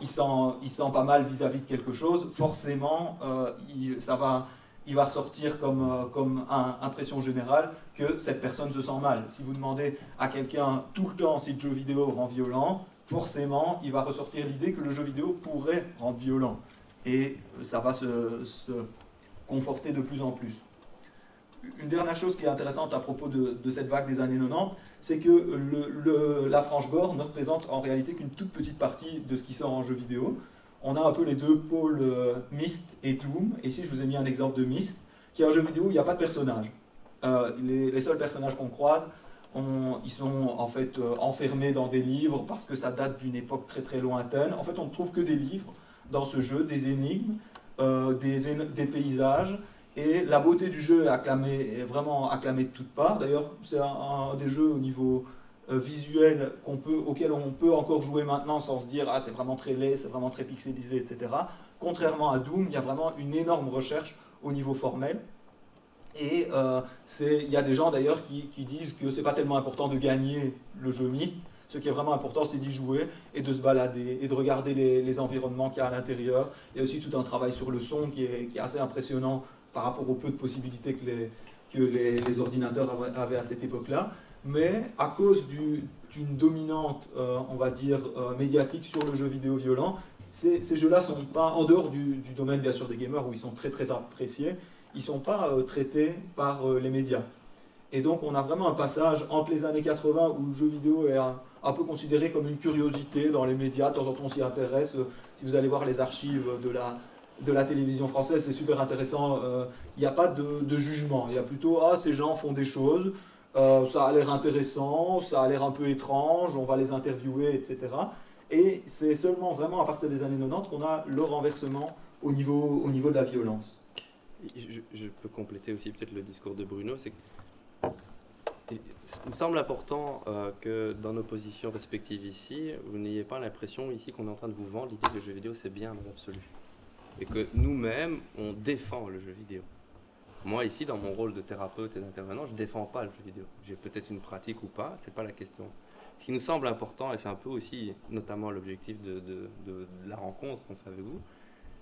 il sent pas mal vis-à-vis de quelque chose, forcément il va ressortir comme impression générale que cette personne se sent mal. Si vous demandez à quelqu'un tout le temps si le jeu vidéo rend violent, forcément il va ressortir l'idée que le jeu vidéo pourrait rendre violent. Et ça va se conforter de plus en plus. Une dernière chose qui est intéressante à propos de cette vague des années 90, c'est que la frange gore ne représente en réalité qu'une toute petite partie de ce qui sort en jeu vidéo. On a un peu les deux pôles Myst et Doom. Et ici, je vous ai mis un exemple de Myst, qui est un jeu vidéo où il n'y a pas de personnage. Les seuls personnages qu'on croise, ils sont en fait enfermés dans des livres parce que ça date d'une époque très très lointaine. En fait, on ne trouve que des livres dans ce jeu, des énigmes, des paysages. Et la beauté du jeu est vraiment acclamée de toutes parts. D'ailleurs, c'est un des jeux au niveau visuel auquel on peut encore jouer maintenant sans se dire « Ah, c'est vraiment très laid, c'est vraiment très pixelisé, etc. » Contrairement à Doom, il y a vraiment une énorme recherche au niveau formel. Et il y a des gens d'ailleurs qui disent que c'est pas tellement important de gagner le jeu Myst. Ce qui est vraiment important, c'est d'y jouer et de se balader et de regarder les environnements qu'il y a à l'intérieur. Il y a aussi tout un travail sur le son qui est assez impressionnant par rapport au peu de possibilités que les ordinateurs avaient à cette époque-là. Mais à cause d'une dominante, on va dire, médiatique sur le jeu vidéo violent, ces jeux-là ne sont pas, en dehors du domaine bien sûr des gamers où ils sont très très appréciés, ils ne sont pas traités par les médias. Et donc on a vraiment un passage entre les années 80 où le jeu vidéo est un peu considéré comme une curiosité dans les médias, de temps en temps on s'y intéresse, si vous allez voir les archives de la télévision française, c'est super intéressant, il n'y a pas de jugement, il y a plutôt « Ah, ces gens font des choses, ça a l'air intéressant, ça a l'air un peu étrange, on va les interviewer, etc. » Et c'est seulement vraiment à partir des années 90 qu'on a le renversement au niveau de la violence. Je peux compléter aussi peut-être le discours de Bruno, c'est que il me semble important que dans nos positions respectives ici, vous n'ayez pas l'impression ici qu'on est en train de vous vendre l'idée que le jeu vidéo c'est bien dans l'absolu. Et que nous-mêmes, on défend le jeu vidéo. Moi ici, dans mon rôle de thérapeute et d'intervenant, je ne défends pas le jeu vidéo. J'ai peut-être une pratique ou pas, ce n'est pas la question. Ce qui nous semble important, et c'est un peu aussi notamment l'objectif de la rencontre qu'on fait avec vous,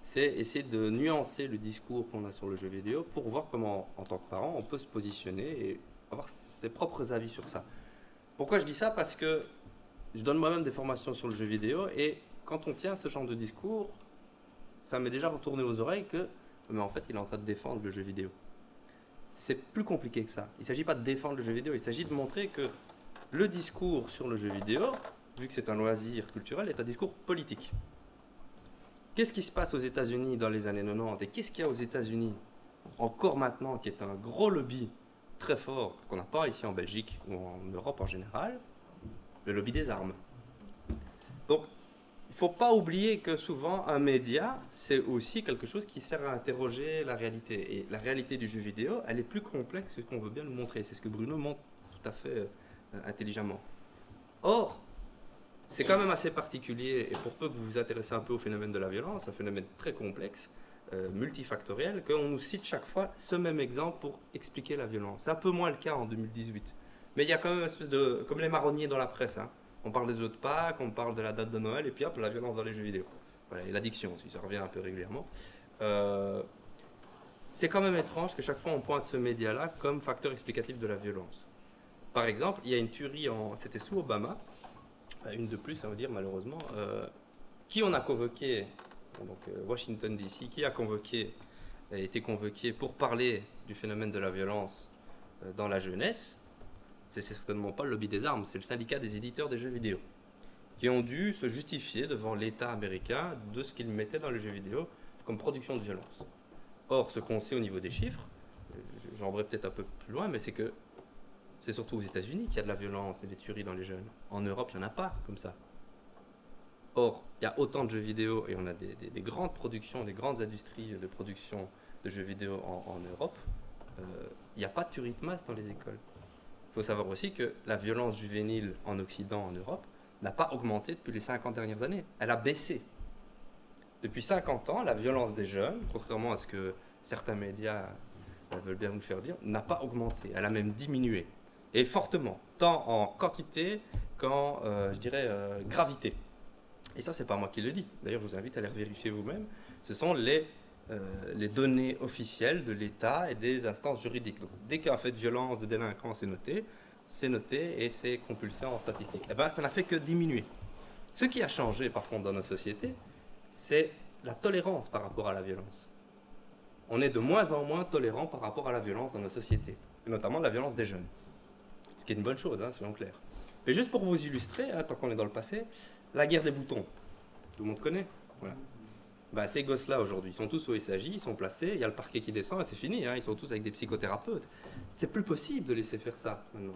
c'est essayer de nuancer le discours qu'on a sur le jeu vidéo pour voir comment, en tant que parent, on peut se positionner et avoir ses propres avis sur ça. Pourquoi je dis ça? Parce que je donne moi-même des formations sur le jeu vidéo et quand on tient ce genre de discours, ça m'est déjà retourné aux oreilles que mais en fait il est en train de défendre le jeu vidéo. C'est plus compliqué que ça. Il ne s'agit pas de défendre le jeu vidéo, il s'agit de montrer que le discours sur le jeu vidéo, vu que c'est un loisir culturel, est un discours politique. Qu'est-ce qui se passe aux États-Unis dans les années 90 et qu'est-ce qu'il y a aux États-Unis encore maintenant, qui est un gros lobby très fort, qu'on n'a pas ici en Belgique ou en Europe en général, le lobby des armes. Donc, il ne faut pas oublier que souvent, un média, c'est aussi quelque chose qui sert à interroger la réalité. Et la réalité du jeu vidéo, elle est plus complexe que ce qu'on veut bien nous montrer. C'est ce que Bruno montre tout à fait intelligemment. Or, c'est quand même assez particulier, et pour peu que vous vous intéressez un peu au phénomène de la violence, un phénomène très complexe, multifactoriel, qu'on nous cite chaque fois ce même exemple pour expliquer la violence. C'est un peu moins le cas en 2018. Mais il y a quand même une espèce de... comme les marronniers dans la presse. Hein. On parle des œufs de Pâques, on parle de la date de Noël, et puis hop, la violence dans les jeux vidéo. Voilà, et l'addiction aussi, ça revient un peu régulièrement. C'est quand même étrange que chaque fois on pointe ce média-là comme facteur explicatif de la violence. Par exemple, il y a une tuerie, c'était sous Obama, une de plus, ça veut dire malheureusement, qui on a convoqué, donc Washington DC, qui a convoqué, a été convoqué pour parler du phénomène de la violence dans la jeunesse. C'est certainement pas le lobby des armes, c'est le syndicat des éditeurs des jeux vidéo, qui ont dû se justifier devant l'État américain de ce qu'ils mettaient dans les jeux vidéo comme production de violence. Or, ce qu'on sait au niveau des chiffres, j'en vais peut-être un peu plus loin, mais c'est que c'est surtout aux États-Unis qu'il y a de la violence et des tueries dans les jeunes. En Europe, il n'y en a pas comme ça. Or, il y a autant de jeux vidéo et on a des grandes productions, des grandes industries de production de jeux vidéo en Europe. Il n'y a pas de tuerie de masse dans les écoles. Il faut savoir aussi que la violence juvénile en Occident, en Europe, n'a pas augmenté depuis les 50 dernières années. Elle a baissé. Depuis 50 ans, la violence des jeunes, contrairement à ce que certains médias veulent bien nous faire dire, n'a pas augmenté. Elle a même diminué. Et fortement, tant en quantité qu'en, je dirais, gravité. Et ça, c'est pas moi qui le dis. D'ailleurs, je vous invite à aller vérifier vous-même. Ce sont les données officielles de l'État et des instances juridiques. Donc, dès qu'un fait de violence, de délinquance est noté et c'est compulsé en statistique. Eh bien, ça n'a fait que diminuer. Ce qui a changé, par contre, dans notre société, c'est la tolérance par rapport à la violence. On est de moins en moins tolérant par rapport à la violence dans nos sociétés, et notamment la violence des jeunes. Ce qui est une bonne chose, hein, soyons clairs. Mais juste pour vous illustrer, hein, tant qu'on est dans le passé, la guerre des boutons, tout le monde connaît. Voilà. Ben, ces gosses-là, aujourd'hui, ils sont tous au SAJ, ils sont placés, il y a le parquet qui descend et c'est fini, hein, ils sont tous avec des psychothérapeutes. C'est plus possible de laisser faire ça, maintenant.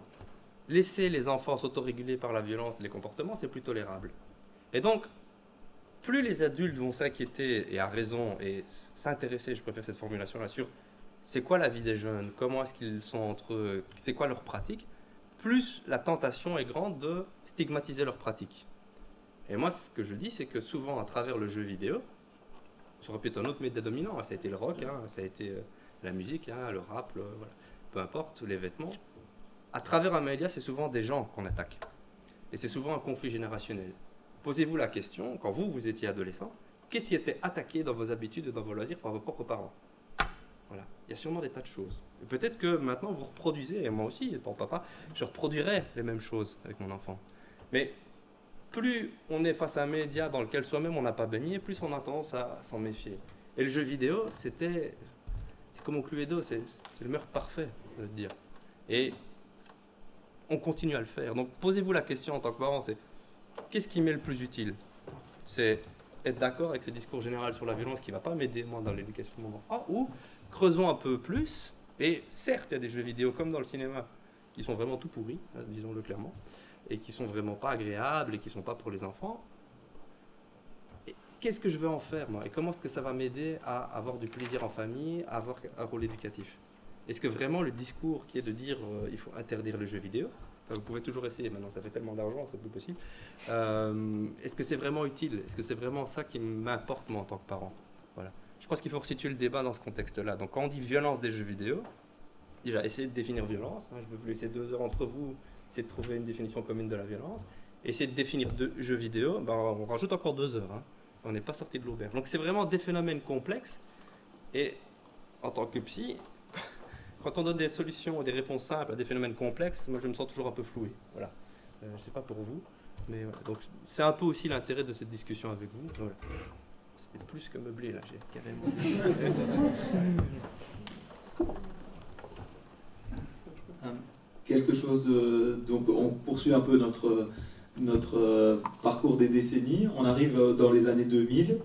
Laisser les enfants s'autoréguler par la violence et les comportements, c'est plus tolérable. Et donc, plus les adultes vont s'inquiéter, et à raison, et s'intéresser, je préfère cette formulation-là, sur c'est quoi la vie des jeunes, comment est-ce qu'ils sont entre eux, c'est quoi leur pratique, plus la tentation est grande de stigmatiser leurs pratiques. Et moi, ce que je dis, c'est que souvent, à travers le jeu vidéo, ça aurait pu être un autre média dominant, ça a été le rock, hein, ça a été la musique, hein, le rap, voilà, peu importe, les vêtements. À travers un média, c'est souvent des gens qu'on attaque. Et c'est souvent un conflit générationnel. Posez-vous la question, quand vous étiez adolescent, qu'est-ce qui était attaqué dans vos habitudes et dans vos loisirs par vos propres parents? Voilà. Il y a sûrement des tas de choses. Peut-être que maintenant vous reproduisez, et moi aussi, étant papa, je reproduirais les mêmes choses avec mon enfant. Mais plus on est face à un média dans lequel soi-même on n'a pas baigné, plus on a tendance à s'en méfier. Et le jeu vidéo, c'est comme au Cluedo, c'est le meurtre parfait, je veux dire. Et on continue à le faire. Donc posez-vous la question en tant que parent, c'est qu'est-ce qui m'est le plus utile? C'est être d'accord avec ce discours général sur la violence qui ne va pas m'aider, moi, dans l'éducation de mon enfant, ou creusons un peu plus. Et certes, il y a des jeux vidéo comme dans le cinéma qui sont vraiment tout pourris, disons-le clairement, et qui sont vraiment pas agréables et qui sont pas pour les enfants. Qu'est-ce que je veux en faire, moi? Et comment est-ce que ça va m'aider à avoir du plaisir en famille, à avoir un rôle éducatif? Est-ce que vraiment le discours qui est de dire il faut interdire le jeu vidéo, enfin, vous pouvez toujours essayer maintenant, ça fait tellement d'argent, c'est plus possible, est-ce que c'est vraiment utile? Est-ce que c'est vraiment ça qui m'importe, moi, en tant que parent? Voilà. Je pense qu'il faut resituer le débat dans ce contexte-là. Donc, quand on dit violence des jeux vidéo, déjà, essayez de définir violence. Hein, je vais vous laisser 2 heures entre vous, essayer de trouver une définition commune de la violence. Essayez de définir jeux vidéo, ben, on rajoute encore 2 heures. Hein, on n'est pas sorti de l'auberge. Donc, c'est vraiment des phénomènes complexes. Et en tant que psy, quand on donne des solutions ou des réponses simples à des phénomènes complexes, moi, je me sens toujours un peu floué. Voilà. Je ne sais pas pour vous, mais voilà. Donc, c'est un peu aussi l'intérêt de cette discussion avec vous. Voilà. C'était plus que meublé, là, j'ai carrément... Quelque chose... donc, on poursuit un peu notre parcours des décennies. On arrive dans les années 2000.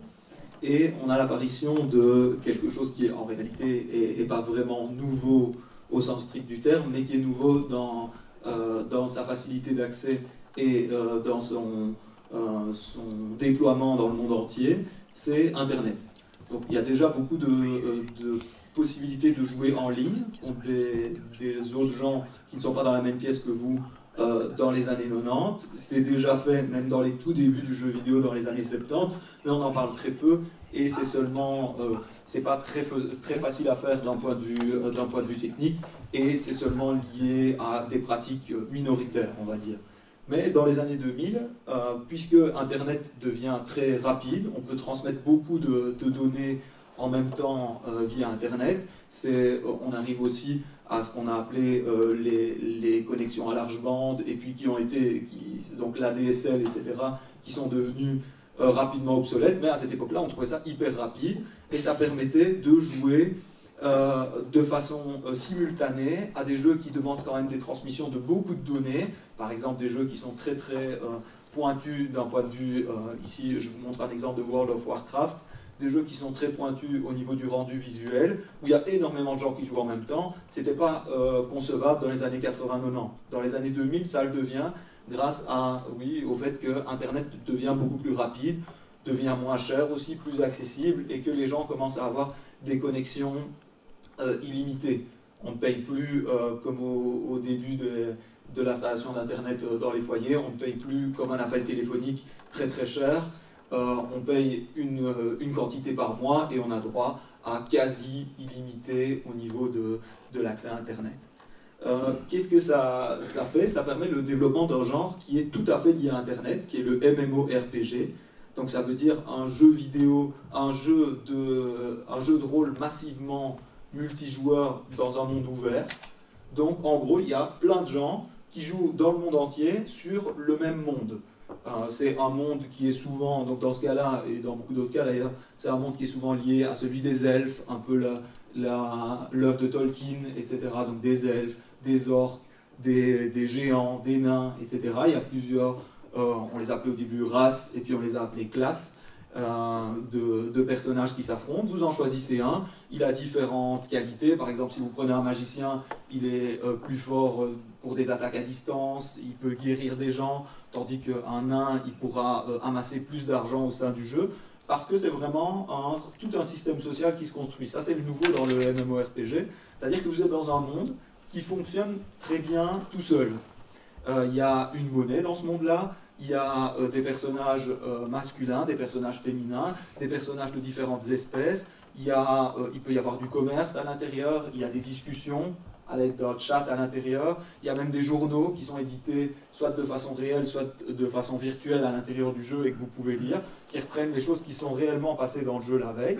et on a l'apparition de quelque chose qui, en réalité, n'est pas vraiment nouveau au sens strict du terme, mais qui est nouveau dans, dans sa facilité d'accès et dans son, son déploiement dans le monde entier, c'est Internet. Donc il y a déjà beaucoup de possibilités de jouer en ligne contre des autres gens qui ne sont pas dans la même pièce que vous dans les années 90. C'est déjà fait même dans les tout débuts du jeu vidéo dans les années 70, mais on en parle très peu et c'est seulement, c'est pas très facile à faire d'un point, point de vue technique et c'est seulement lié à des pratiques minoritaires, on va dire. Mais dans les années 2000, puisque Internet devient très rapide, on peut transmettre beaucoup de données en même temps via Internet. On arrive aussi à ce qu'on a appelé les connexions à large bande, et puis qui ont été, donc l'ADSL, etc., qui sont devenues rapidement obsolètes. Mais à cette époque-là, on trouvait ça hyper rapide, et ça permettait de jouer de façon simultanée à des jeux qui demandent quand même des transmissions de beaucoup de données, par exemple des jeux qui sont très pointus d'un point de vue, ici je vous montre un exemple de World of Warcraft, des jeux qui sont très pointus au niveau du rendu visuel, où il y a énormément de gens qui jouent en même temps. C'était pas concevable dans les années 80-90. Dans les années 2000, ça le devient grâce à, au fait que Internet devient beaucoup plus rapide, devient moins cher aussi, plus accessible, et que les gens commencent à avoir des connexions illimitées. On ne paye plus, comme au début de l'installation d'Internet dans les foyers, on ne paye plus comme un appel téléphonique très cher. On paye une quantité par mois et on a droit à quasi illimité au niveau de l'accès à Internet. Qu'est-ce que ça fait? Ça permet le développement d'un genre qui est tout à fait lié à Internet, qui est le MMORPG. Donc ça veut dire un jeu vidéo, un jeu de rôle massivement multijoueur dans un monde ouvert. Donc en gros, il y a plein de gens qui jouent dans le monde entier sur le même monde. C'est un monde qui est souvent, donc dans ce cas-là, et dans beaucoup d'autres cas d'ailleurs, c'est un monde qui est souvent lié à celui des elfes, un peu l'œuvre de Tolkien, etc. Donc des elfes, des orques, des géants, des nains, etc. Il y a plusieurs, on les appelait au début races, et puis on les a appelés classes de personnages qui s'affrontent. Vous en choisissez un, il a différentes qualités. Par exemple, si vous prenez un magicien, il est plus fort pour des attaques à distance, il peut guérir des gens, tandis qu'un nain, il pourra amasser plus d'argent au sein du jeu, parce que c'est vraiment tout un système social qui se construit. Ça, c'est le nouveau dans le MMORPG, c'est-à-dire que vous êtes dans un monde qui fonctionne très bien tout seul. Il y a une monnaie dans ce monde-là, il y a des personnages masculins, des personnages féminins, des personnages de différentes espèces, il peut y avoir du commerce à l'intérieur, il y a des discussions à l'aide d'un chat à l'intérieur, il y a même des journaux qui sont édités soit de façon réelle, soit de façon virtuelle à l'intérieur du jeu et que vous pouvez lire, qui reprennent les choses qui sont réellement passées dans le jeu la veille.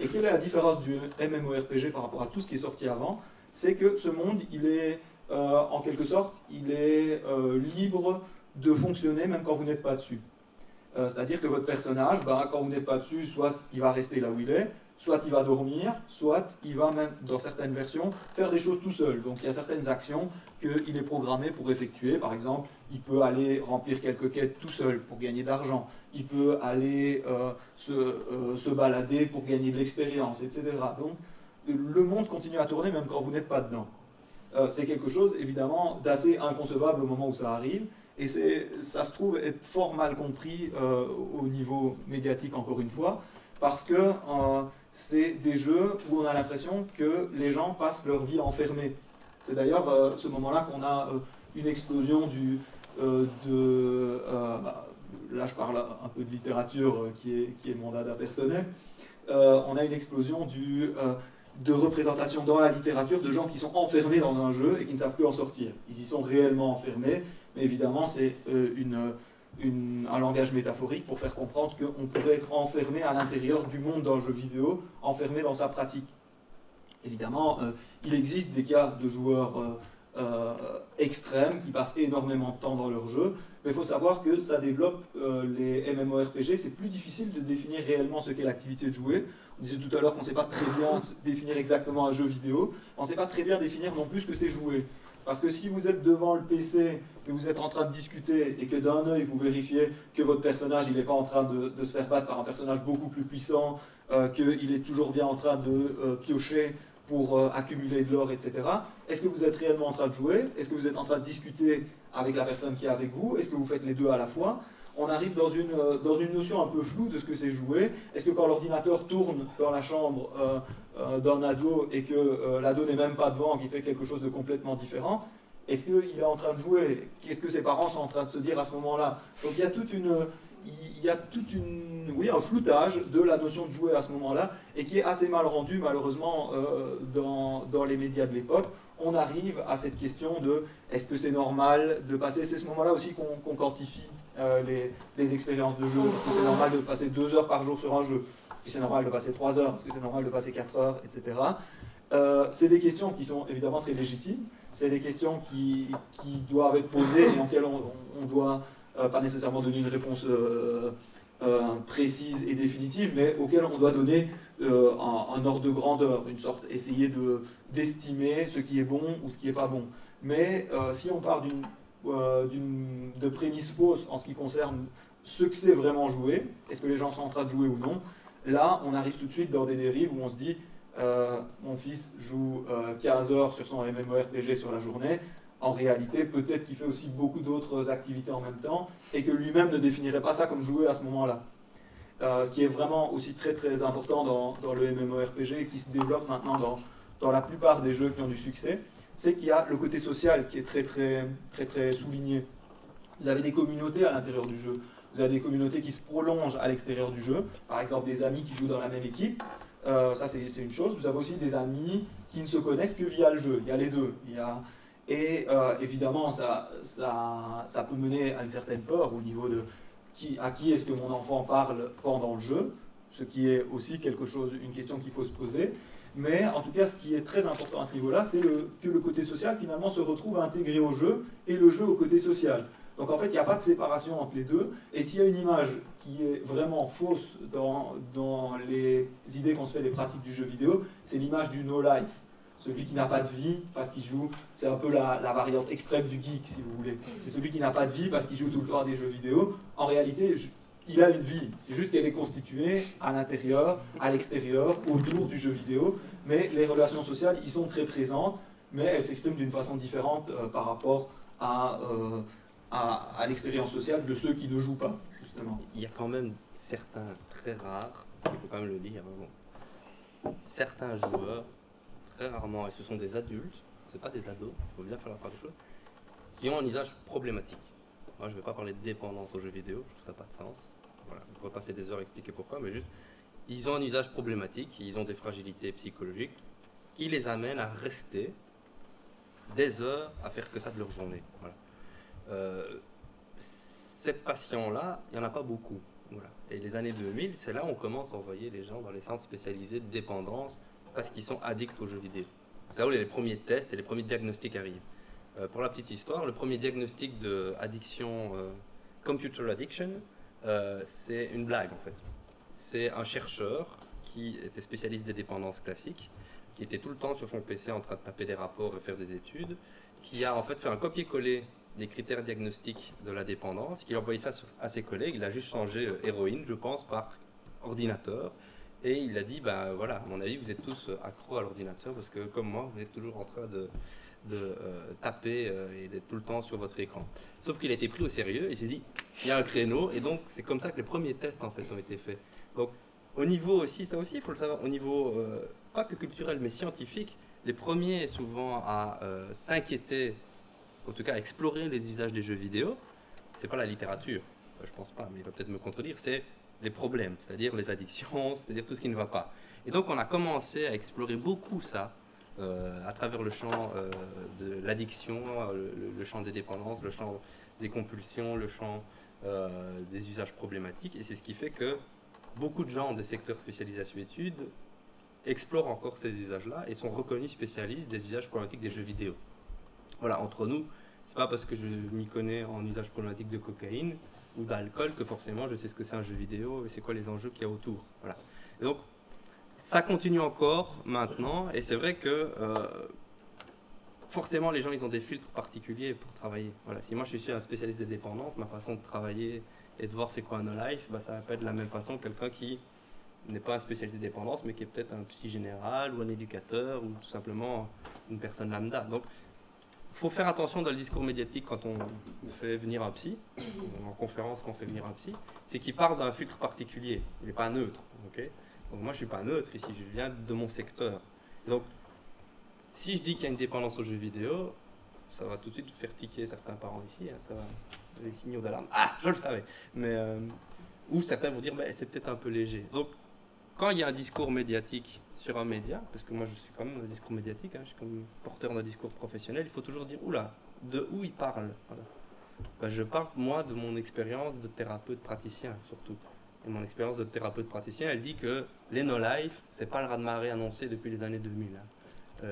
Et quelle est la différence du MMORPG par rapport à tout ce qui est sorti avant? C'est que ce monde, il est en quelque sorte, il est libre de fonctionner même quand vous n'êtes pas dessus. C'est-à-dire que votre personnage, quand vous n'êtes pas dessus, soit il va rester là où il est, soit il va dormir, soit il va même, dans certaines versions, faire des choses tout seul. Donc il y a certaines actions qu'il est programmé pour effectuer. Par exemple, il peut aller remplir quelques quêtes tout seul pour gagner de l'argent. Il peut aller se balader pour gagner de l'expérience, etc. Donc le monde continue à tourner même quand vous n'êtes pas dedans. C'est quelque chose, évidemment, d'assez inconcevable au moment où ça arrive. Et ça se trouve être fort mal compris au niveau médiatique, encore une fois, parce que c'est des jeux où on a l'impression que les gens passent leur vie enfermés. C'est d'ailleurs ce moment-là qu'on a une explosion là je parle un peu de littérature qui est mon dada personnel, on a une explosion de représentation dans la littérature de gens qui sont enfermés dans un jeu et qui ne savent plus en sortir. Ils y sont réellement enfermés, mais évidemment c'est un langage métaphorique pour faire comprendre qu'on pourrait être enfermé à l'intérieur du monde d'un jeu vidéo, enfermé dans sa pratique. Évidemment, il existe des cas de joueurs extrêmes qui passent énormément de temps dans leur jeu, mais il faut savoir que ça développe les MMORPG, c'est plus difficile de définir réellement ce qu'est l'activité de jouer. On disait tout à l'heure qu'on ne sait pas très bien définir exactement un jeu vidéo, on ne sait pas très bien définir non plus ce que c'est jouer. Parce que si vous êtes devant le PC, que vous êtes en train de discuter et que d'un œil vous vérifiez que votre personnage il n'est pas en train de se faire battre par un personnage beaucoup plus puissant, qu'il est toujours bien en train de piocher pour accumuler de l'or, etc. Est-ce que vous êtes réellement en train de jouer? Est-ce que vous êtes en train de discuter avec la personne qui est avec vous? Est-ce que vous faites les deux à la fois? On arrive dans une notion un peu floue de ce que c'est jouer. Est-ce que quand l'ordinateur tourne dans la chambre d'un ado et que l'ado n'est même pas devant, qu'il fait quelque chose de complètement différent, est-ce qu'il est en train de jouer? Qu'est-ce que ses parents sont en train de se dire à ce moment-là? Donc il y a un floutage de la notion de jouer à ce moment-là et qui est assez mal rendu malheureusement dans les médias de l'époque. On arrive à cette question de est-ce que c'est normal de passer, c'est ce moment-là aussi qu'on quantifie les expériences de jeu. Est-ce que c'est normal de passer 2 heures par jour sur un jeu? Est-ce que c'est normal de passer 3 heures? Est-ce que c'est normal de passer 4 heures, etc. C'est des questions qui sont évidemment très légitimes, c'est des questions qui doivent être posées et en lesquelles on doit pas nécessairement donner une réponse précise et définitive, mais auxquelles on doit donner un ordre de grandeur, une sorte, essayer d'estimer ce qui est bon ou ce qui n'est pas bon. Mais si on part de prémices fausses en ce qui concerne ce que c'est vraiment jouer, est-ce que les gens sont en train de jouer ou non, là on arrive tout de suite dans des dérives où on se dit mon fils joue 15 heures sur son MMORPG sur la journée, en réalité peut-être qu'il fait aussi beaucoup d'autres activités en même temps et que lui-même ne définirait pas ça comme jouer à ce moment-là. Ce qui est vraiment aussi très très important dans le MMORPG et qui se développe maintenant dans la plupart des jeux qui ont du succès, c'est qu'il y a le côté social qui est très très très très souligné. Vous avez des communautés à l'intérieur du jeu, vous avez des communautés qui se prolongent à l'extérieur du jeu, par exemple des amis qui jouent dans la même équipe, ça c'est une chose. Vous avez aussi des amis qui ne se connaissent que via le jeu, il y a les deux. Et évidemment, ça peut mener à une certaine peur au niveau de à qui est-ce que mon enfant parle pendant le jeu, ce qui est aussi une question qu'il faut se poser. Mais en tout cas, ce qui est très important à ce niveau-là, c'est que le côté social, finalement, se retrouve intégré au jeu et le jeu au côté social. Donc en fait, il n'y a pas de séparation entre les deux. Et s'il y a une image qui est vraiment fausse dans les idées qu'on se fait des pratiques du jeu vidéo, c'est l'image du no-life. Celui qui n'a pas de vie parce qu'il joue, c'est un peu la variante extrême du geek, si vous voulez. C'est celui qui n'a pas de vie parce qu'il joue tout le temps à des jeux vidéo. En réalité, il a une vie. C'est juste qu'elle est constituée à l'intérieur, à l'extérieur, autour du jeu vidéo. Mais les relations sociales y sont très présentes, mais elles s'expriment d'une façon différente par rapport à l'expérience sociale de ceux qui ne jouent pas, justement. Il y a quand même certains très rares, il faut quand même le dire, certains joueurs très rarement, et ce sont des adultes, c'est pas des ados, il faut bien faire la part des choses, qui ont un usage problématique. Moi je ne vais pas parler de dépendance aux jeux vidéo, je trouve ça pas de sens. Voilà, on pourrait passer des heures à expliquer pourquoi, mais juste, ils ont un usage problématique, ils ont des fragilités psychologiques qui les amènent à rester des heures à faire que ça de leur journée. Voilà. Ces patients-là, il n'y en a pas beaucoup. Voilà. Et les années 2000, c'est là où on commence à envoyer les gens dans les centres spécialisés de dépendance, parce qu'ils sont addicts aux jeux vidéo. C'est là où les premiers tests et les premiers diagnostics arrivent. Pour la petite histoire, le premier diagnostic d'addiction, computer addiction, c'est une blague en fait. C'est un chercheur qui était spécialiste des dépendances classiques, qui était tout le temps sur son PC en train de taper des rapports et faire des études, qui a en fait fait un copier-coller des critères diagnostiques de la dépendance, qui a envoyé ça à ses collègues, il a juste changé héroïne, je pense, par ordinateur. Et il a dit, ben voilà, à mon avis, vous êtes tous accros à l'ordinateur parce que, comme moi, vous êtes toujours en train de taper et d'être tout le temps sur votre écran. Sauf qu'il a été pris au sérieux, il s'est dit, il y a un créneau, et donc c'est comme ça que les premiers tests en fait ont été faits. Donc, au niveau aussi, ça aussi, il faut le savoir, au niveau pas que culturel mais scientifique, les premiers souvent à s'inquiéter, en tout cas à explorer les usages des jeux vidéo, c'est pas la littérature, je pense pas, mais il va peut-être me contredire, c'est les problèmes, c'est-à-dire les addictions, c'est-à-dire tout ce qui ne va pas. Et donc on a commencé à explorer beaucoup ça, à travers le champ de l'addiction, le champ des dépendances, le champ des compulsions, le champ des usages problématiques, et c'est ce qui fait que beaucoup de gens des secteurs spécialisation études explorent encore ces usages-là et sont reconnus spécialistes des usages problématiques des jeux vidéo. Voilà, entre nous, c'est pas parce que je m'y connais en usage problématique de cocaïne ou d'alcool que forcément je sais ce que c'est un jeu vidéo et c'est quoi les enjeux qu'il y a autour. Voilà. Et donc ça continue encore maintenant et c'est vrai que forcément, les gens, ils ont des filtres particuliers pour travailler. Voilà. Si moi, je suis un spécialiste des dépendances, ma façon de travailler et de voir c'est quoi un no-life, bah, ça va pas être de la même façon que quelqu'un qui n'est pas un spécialiste des dépendances, mais qui est peut-être un psy général ou un éducateur ou tout simplement une personne lambda. Donc, il faut faire attention dans le discours médiatique quand on fait venir un psy, en conférence quand on fait venir un psy, c'est qu'il part d'un filtre particulier, il n'est pas neutre. Okay, donc moi, je suis pas neutre ici, je viens de mon secteur. Donc, si je dis qu'il y a une dépendance aux jeux vidéo, ça va tout de suite faire tiquer certains parents ici, hein, ça va, les signaux d'alarme. Ah, je le savais. Mais, ou certains vont dire, bah, c'est peut-être un peu léger. Donc, quand il y a un discours médiatique sur un média, parce que moi je suis quand même un discours médiatique, hein, je suis comme porteur d'un discours professionnel, il faut toujours dire, oula, de où il parle. Voilà. Ben, je parle, moi, de mon expérience de thérapeute praticien, surtout. Et mon expérience de thérapeute praticien, elle dit que les no-life, c'est pas le raz-de-marée annoncé depuis les années 2000. Hein.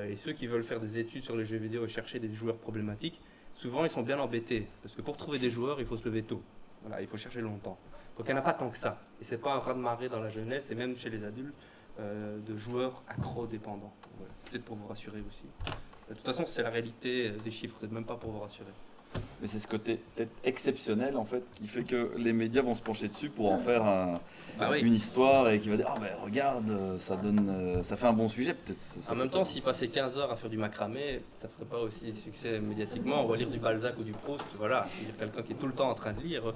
Et ceux qui veulent faire des études sur les jeux vidéo et chercher des joueurs problématiques, souvent ils sont bien embêtés, parce que pour trouver des joueurs, il faut se lever tôt. Voilà, il faut chercher longtemps. Donc il n'y en a pas tant que ça. Et ce n'est pas un raz-de-marée dans la jeunesse et même chez les adultes de joueurs accro-dépendants. Voilà. Peut-être pour vous rassurer aussi. De toute façon, c'est la réalité des chiffres, peut-être même pas pour vous rassurer. Mais c'est ce côté peut-être exceptionnel en fait qui fait que les médias vont se pencher dessus pour en faire un, une histoire et qui va dire ah ben regarde, ça donne, ça fait un bon sujet peut-être. En même temps, s'ils passaient 15 heures à faire du macramé, ça ferait pas aussi succès médiatiquement. On va lire du Balzac ou du Proust, voilà, lire quelqu'un qui est tout le temps en train de lire.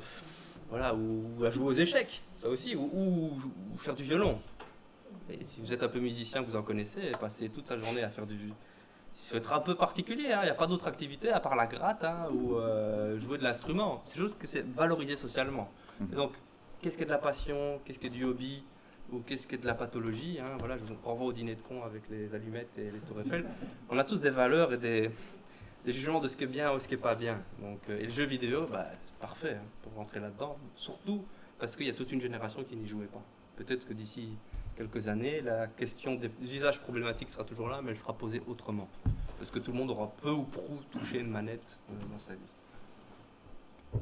Voilà, ou à jouer aux échecs, ça aussi, ou faire du violon. Et si vous êtes un peu musicien, vous en connaissez, passer toute sa journée à faire du... Il faut être un peu particulier, hein. Il n'y a pas d'autre activité à part la gratte hein, ou jouer de l'instrument. C'est juste que c'est valorisé socialement. Et donc, qu'est-ce qu'est de la passion, qu'est-ce qu'est du hobby, ou qu'est-ce qu'est de la pathologie hein. Voilà, je vous renvoie au dîner de cons avec les allumettes et les tours Eiffel. On a tous des valeurs et des jugements de ce qui est bien ou ce qui n'est pas bien. Donc, et le jeu vidéo, bah, c'est parfait hein, pour rentrer là-dedans, surtout parce qu'il y a toute une génération qui n'y jouait pas. Peut-être que d'ici quelques années, la question des usages problématiques sera toujours là, mais elle sera posée autrement. Parce que tout le monde aura peu ou prou touché une manette dans sa vie.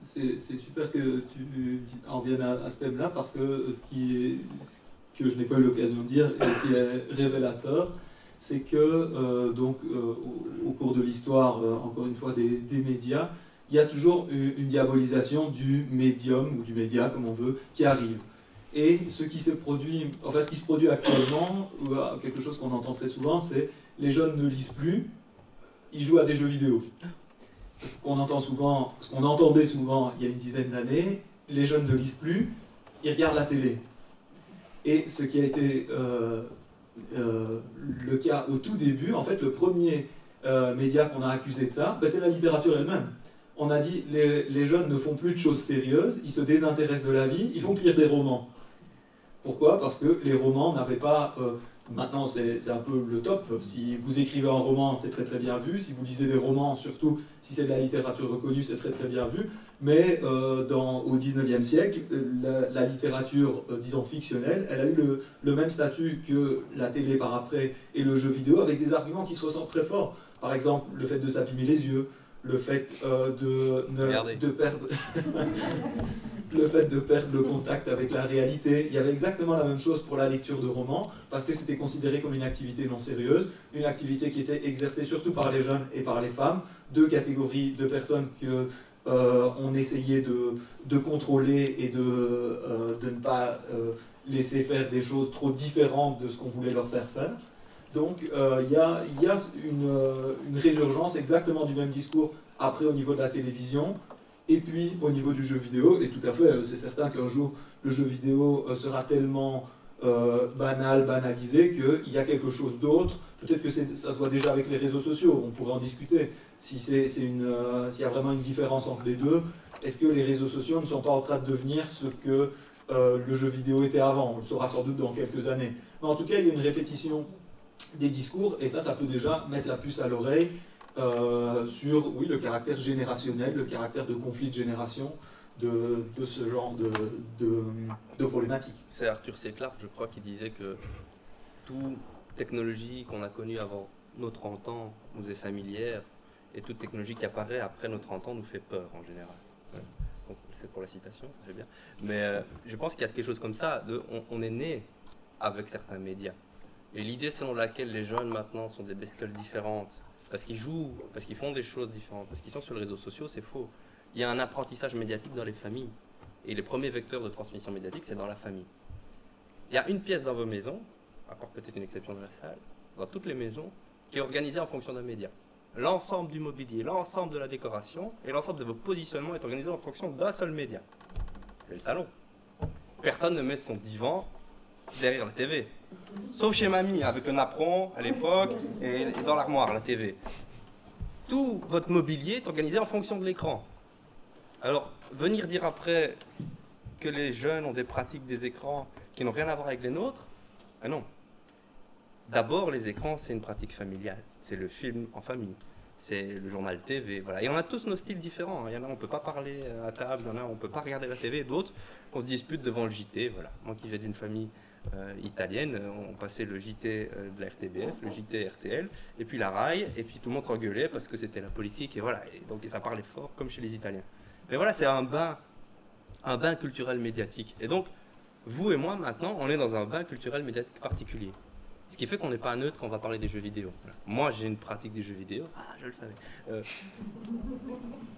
C'est super que tu en viennes à ce thème-là, parce que ce que je n'ai pas eu l'occasion de dire et qui est révélateur, c'est que au cours de l'histoire, encore une fois, des médias, il y a toujours une diabolisation du médium ou du média, comme on veut, qui arrive. Et ce qui se produit actuellement, quelque chose qu'on entend très souvent, c'est les jeunes ne lisent plus, ils jouent à des jeux vidéo. Ce qu'on entendait souvent il y a une dizaine d'années, les jeunes ne lisent plus, ils regardent la télé. Et ce qui a été le cas au tout début, en fait, le premier média qu'on a accusé de ça, ben c'est la littérature elle-même. On a dit les jeunes ne font plus de choses sérieuses, ils se désintéressent de la vie, ils font que lire des romans. Pourquoi? Parce que les romans n'avaient pas... maintenant, c'est un peu le top. Si vous écrivez un roman, c'est très très bien vu. Si vous lisez des romans, surtout si c'est de la littérature reconnue, c'est très très bien vu. Mais au 19e siècle, la littérature, disons, fictionnelle, elle a eu le même statut que la télé par après et le jeu vidéo, avec des arguments qui se ressemblent très fort. Par exemple, le fait de s'abîmer les yeux, le fait de perdre le contact avec la réalité. Il y avait exactement la même chose pour la lecture de romans, parce que c'était considéré comme une activité non sérieuse, une activité qui était exercée surtout par les jeunes et par les femmes, deux catégories de personnes que on essayait de contrôler et de ne pas laisser faire des choses trop différentes de ce qu'on voulait leur faire faire. Donc il y a une résurgence exactement du même discours après au niveau de la télévision et puis au niveau du jeu vidéo. Et tout à fait, c'est certain qu'un jour le jeu vidéo sera tellement banalisé qu'il y a quelque chose d'autre. Peut-être que ça se voit déjà avec les réseaux sociaux, on pourrait en discuter. S'il y a vraiment une différence entre les deux, est-ce que les réseaux sociaux ne sont pas en train de devenir ce que le jeu vidéo était avant? On le saura sans doute dans quelques années. Mais en tout cas, il y a une répétition des discours, et ça peut déjà mettre la puce à l'oreille sur le caractère générationnel, le caractère de conflit de génération de ce genre de problématique. C'est Arthur C. Clarke, je crois, qui disait que toute technologie qu'on a connue avant nos 30 ans nous est familière, et toute technologie qui apparaît après nos 30 ans nous fait peur en général. Ouais. C'est pour la citation, ça fait bien. Mais je pense qu'il y a quelque chose comme ça, on est né avec certains médias. Et l'idée selon laquelle les jeunes maintenant sont des bestioles différentes, parce qu'ils jouent, parce qu'ils font des choses différentes, parce qu'ils sont sur les réseaux sociaux, c'est faux. Il y a un apprentissage médiatique dans les familles. Et les premiers vecteurs de transmission médiatique, c'est dans la famille. Il y a une pièce dans vos maisons, à part peut-être une exception de la salle, dans toutes les maisons, qui est organisée en fonction d'un média. L'ensemble du mobilier, l'ensemble de la décoration et l'ensemble de vos positionnements est organisé en fonction d'un seul média. C'est le salon. Personne ne met son divan derrière la TV. Sauf chez mamie, avec un apron à l'époque, et dans l'armoire, la TV. Tout votre mobilier est organisé en fonction de l'écran. Alors, venir dire après que les jeunes ont des pratiques des écrans qui n'ont rien à voir avec les nôtres, ah non. D'abord, les écrans, c'est une pratique familiale. C'est le film en famille, c'est le journal TV, voilà. Et on a tous nos styles différents. Il y en a, on ne peut pas parler à table, il y en a, on ne peut pas regarder la TV, d'autres, on se dispute devant le JT, voilà. Moi qui viens d'une famille italienne, on passait le JT de la RTBF, le JT RTL, et puis la RAI, et puis tout le monde s'engueulait parce que c'était la politique, et voilà. Et donc et ça parlait fort, comme chez les Italiens. Mais voilà, c'est un bain culturel médiatique. Et donc, vous et moi, maintenant, on est dans un bain culturel médiatique particulier. Ce qui fait qu'on n'est pas neutre quand on va parler des jeux vidéo. Voilà. Moi, j'ai une pratique des jeux vidéo. Ah, je le savais.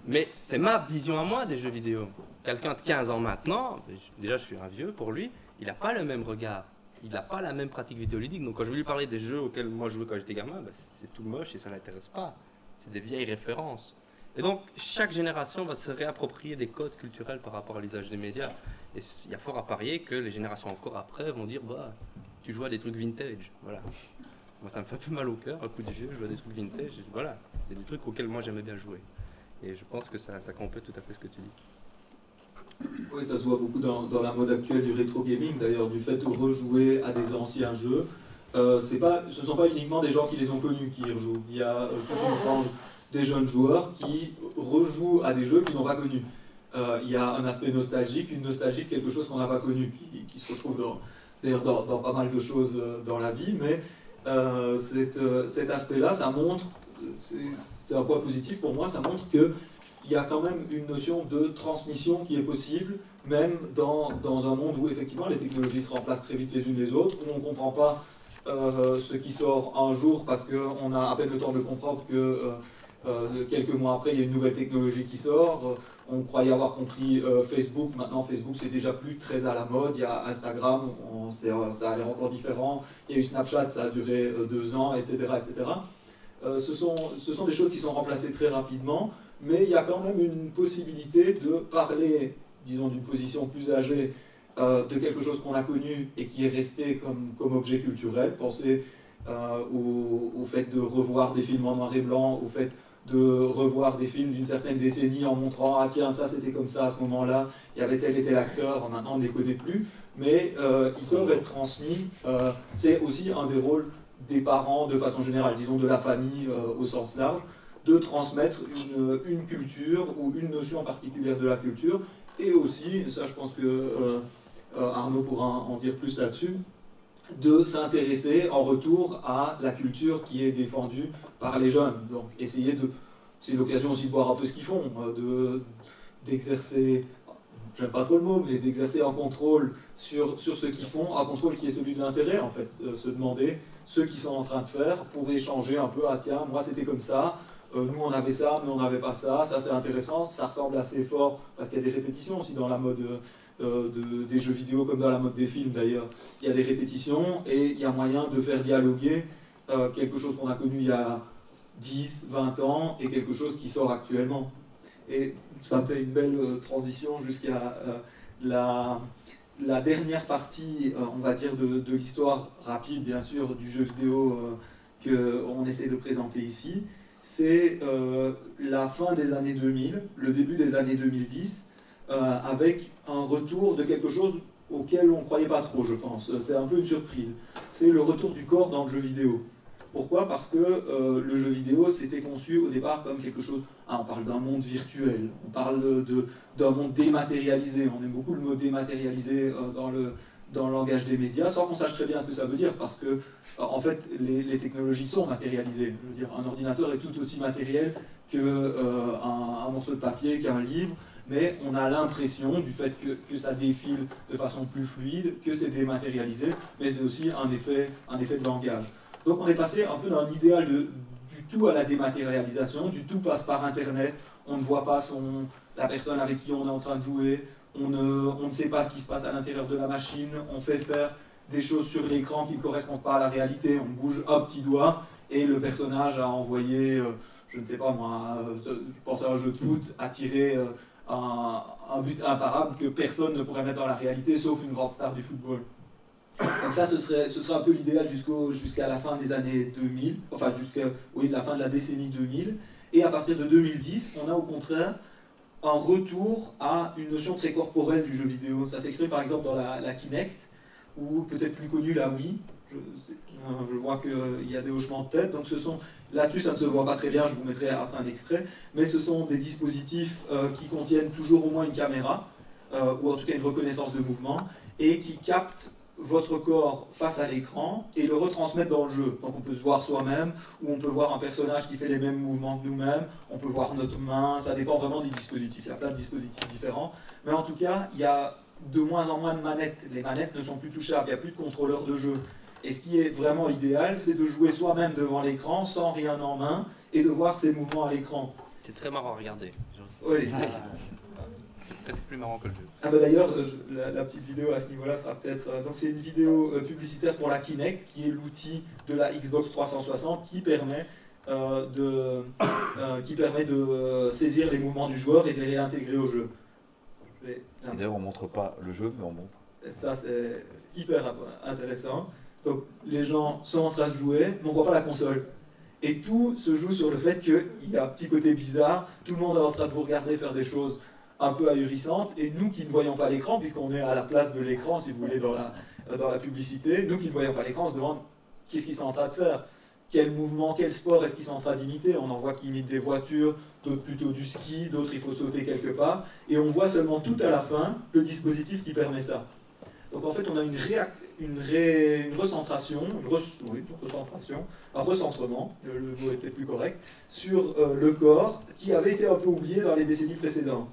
Mais c'est ma vision à moi des jeux vidéo. Quelqu'un de 15 ans maintenant, déjà je suis un vieux pour lui, il n'a pas le même regard. Il n'a pas la même pratique vidéoludique. Donc quand je vais lui parler des jeux auxquels moi je jouais quand j'étais gamin, bah, c'est tout moche et ça ne l'intéresse pas. C'est des vieilles références. Et donc, chaque génération va se réapproprier des codes culturels par rapport à l'usage des médias. Et il y a fort à parier que les générations encore après vont dire bah, tu joues à des trucs vintage, voilà. Moi, ça me fait un peu mal au cœur, un coup de vieux, je joue à des trucs vintage, voilà. C'est des trucs auxquels moi j'aimais bien jouer. Et je pense que ça complète tout à fait ce que tu dis. Oui, ça se voit beaucoup dans la mode actuelle du rétro gaming, d'ailleurs, du fait de rejouer à des anciens jeux. Ce ne sont pas uniquement des gens qui les ont connus qui y rejouent. Il y a toute une frange des jeunes joueurs qui rejouent à des jeux qu'ils n'ont pas connus. Il y a un aspect nostalgique, une nostalgie de quelque chose qu'on n'a pas connu, qui se retrouve d'ailleurs dans pas mal de choses dans la vie, mais cet aspect-là, ça montre, c'est un point positif pour moi, ça montre qu'il y a quand même une notion de transmission qui est possible, même dans un monde où effectivement les technologies se remplacent très vite les unes les autres, où on ne comprend pas ce qui sort un jour parce qu'on a à peine le temps de le comprendre que quelques mois après, il y a une nouvelle technologie qui sort. On croyait avoir compris Facebook. Maintenant, Facebook, c'est déjà plus très à la mode. Il y a Instagram, ça a l'air encore différent. Il y a eu Snapchat, ça a duré 2 ans, etc. etc. Ce sont des choses qui sont remplacées très rapidement, mais il y a quand même une possibilité de parler, disons, d'une position plus âgée, de quelque chose qu'on a connu et qui est resté comme objet culturel. Pensez au fait de revoir des films en noir et blanc, au fait de revoir des films d'une certaine décennie en montrant « Ah tiens, ça c'était comme ça à ce moment-là, il y avait tel et tel acteur, maintenant on ne les connaît plus », mais ils peuvent être transmis, c'est aussi un des rôles des parents de façon générale, disons de la famille au sens large, de transmettre une culture ou une notion particulière de la culture, et aussi, ça je pense que Arnaud pourra en dire plus là-dessus, de s'intéresser en retour à la culture qui est défendue par les jeunes. Donc essayer de... C'est l'occasion aussi de voir un peu ce qu'ils font, d'exercer... J'aime pas trop le mot, mais d'exercer un contrôle sur ce qu'ils font, un contrôle qui est celui de l'intérêt en fait. Se demander ce qu'ils sont en train de faire pour échanger un peu, ah tiens, moi c'était comme ça, nous on avait ça, mais on n'avait pas ça, ça c'est intéressant, ça ressemble assez fort, parce qu'il y a des répétitions aussi dans la mode... des jeux vidéo comme dans la mode des films d'ailleurs. Il y a des répétitions et il y a moyen de faire dialoguer quelque chose qu'on a connu il y a 10, 20 ans et quelque chose qui sort actuellement. Et ça fait une belle transition jusqu'à la dernière partie, on va dire, de l'histoire rapide bien sûr du jeu vidéo qu'on essaie de présenter ici. C'est la fin des années 2000, le début des années 2010, avec un retour de quelque chose auquel on ne croyait pas trop, je pense. C'est un peu une surprise. C'est le retour du corps dans le jeu vidéo. Pourquoi? Parce que le jeu vidéo s'était conçu au départ comme quelque chose... Ah, on parle d'un monde virtuel, on parle d'un monde dématérialisé. On aime beaucoup le mot dématérialisé dans le langage des médias, sans qu'on sache très bien ce que ça veut dire, parce que, en fait, les technologies sont matérialisées. Je veux dire, un ordinateur est tout aussi matériel qu'un morceau de papier, qu'un livre, mais on a l'impression du fait que ça défile de façon plus fluide, que c'est dématérialisé, mais c'est aussi un effet de langage. Donc on est passé un peu d'un idéal du tout à la dématérialisation, du tout passe par Internet, on ne voit pas la personne avec qui on est en train de jouer, on ne sait pas ce qui se passe à l'intérieur de la machine, on fait faire des choses sur l'écran qui ne correspondent pas à la réalité, on bouge un petit doigt et le personnage a envoyé, je ne sais pas moi, pensez à un jeu de foot, a tiré un but imparable que personne ne pourrait mettre dans la réalité sauf une grande star du football. Donc ça, ce serait un peu l'idéal jusqu'à la fin des années 2000, enfin jusqu'à la fin de la décennie 2000. Et à partir de 2010, on a au contraire un retour à une notion très corporelle du jeu vidéo. Ça s'exprime par exemple dans la Kinect, ou peut-être plus connue la Wii. Je vois qu'il y a des hochements de tête. Donc là-dessus, ça ne se voit pas très bien, je vous mettrai après un extrait. Mais ce sont des dispositifs qui contiennent toujours au moins une caméra, ou en tout cas une reconnaissance de mouvement, et qui captent votre corps face à l'écran et le retransmettre dans le jeu. Donc on peut se voir soi-même, ou on peut voir un personnage qui fait les mêmes mouvements que nous-mêmes, on peut voir notre main, ça dépend vraiment des dispositifs, il y a plein de dispositifs différents. Mais en tout cas, il y a de moins en moins de manettes, les manettes ne sont plus touchables, il n'y a plus de contrôleur de jeu. Et ce qui est vraiment idéal, c'est de jouer soi-même devant l'écran, sans rien en main, et de voir ses mouvements à l'écran. C'est très marrant à regarder. Oui. C'est plus marrant que le jeu. Ah ben d'ailleurs, la petite vidéo à ce niveau-là sera peut-être... donc c'est une vidéo publicitaire pour la Kinect, qui est l'outil de la Xbox 360 qui permet de saisir les mouvements du joueur et de les réintégrer au jeu. D'ailleurs, on ne montre pas le jeu, mais on montre. Ça, c'est hyper intéressant. Donc les gens sont en train de jouer, mais on ne voit pas la console. Et tout se joue sur le fait qu'il y a un petit côté bizarre, tout le monde est en train de vous regarder faire des choses un peu ahurissante, et nous qui ne voyons pas l'écran, puisqu'on est à la place de l'écran, si vous voulez, dans la publicité, nous qui ne voyons pas l'écran, on se demande qu'est-ce qu'ils sont en train de faire, quel mouvement, quel sport est-ce qu'ils sont en train d'imiter. On en voit qui imitent des voitures, d'autres plutôt du ski, d'autres il faut sauter quelque part, et on voit seulement tout à la fin le dispositif qui permet ça. Donc en fait on a un recentrement, le mot était plus correct, sur le corps qui avait été un peu oublié dans les décennies précédentes.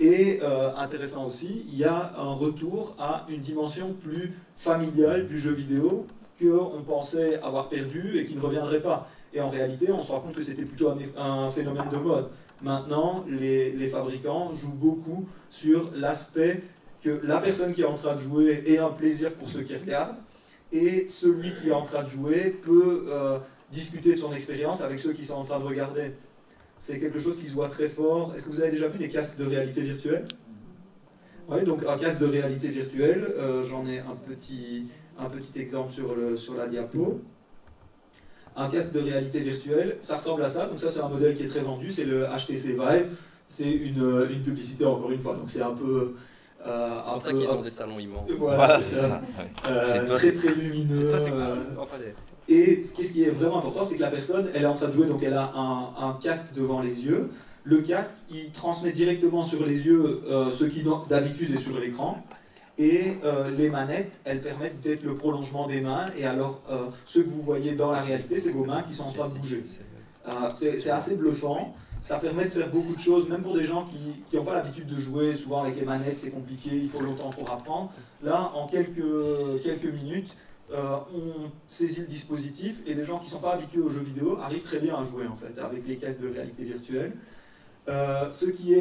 Et intéressant aussi, il y a un retour à une dimension plus familiale du jeu vidéo qu'on pensait avoir perdu et qui ne reviendrait pas. Et en réalité, on se rend compte que c'était plutôt un phénomène de mode. Maintenant, les fabricants jouent beaucoup sur l'aspect que la personne qui est en train de jouer ait un plaisir pour ceux qui regardent, et celui qui est en train de jouer peut discuter de son expérience avec ceux qui sont en train de regarder. C'est quelque chose qui se voit très fort. Est-ce que vous avez déjà vu des casques de réalité virtuelle? Oui, donc un casque de réalité virtuelle, j'en ai un petit exemple sur la diapo. Un casque de réalité virtuelle, ça ressemble à ça. Donc ça, c'est un modèle qui est très vendu, c'est le HTC Vive. C'est une publicité, encore une fois, donc c'est un peu... c'est pour ça qu'ils ont des salons immenses. Voilà, c'est ça. Très très lumineux. Et ce qui est vraiment important, c'est que la personne, elle est en train de jouer, donc elle a un casque devant les yeux. Le casque, il transmet directement sur les yeux ce qui d'habitude est sur l'écran. Et les manettes, elles permettent d'être le prolongement des mains. Et alors, ce que vous voyez dans la réalité, c'est vos mains qui sont en train de bouger. C'est assez bluffant. Ça permet de faire beaucoup de choses, même pour des gens qui n'ont pas l'habitude de jouer. Souvent avec les manettes, c'est compliqué, il faut longtemps pour apprendre. Là, en quelques minutes... on saisit le dispositif et des gens qui ne sont pas habitués aux jeux vidéo arrivent très bien à jouer en fait avec les casques de réalité virtuelle. Ce qui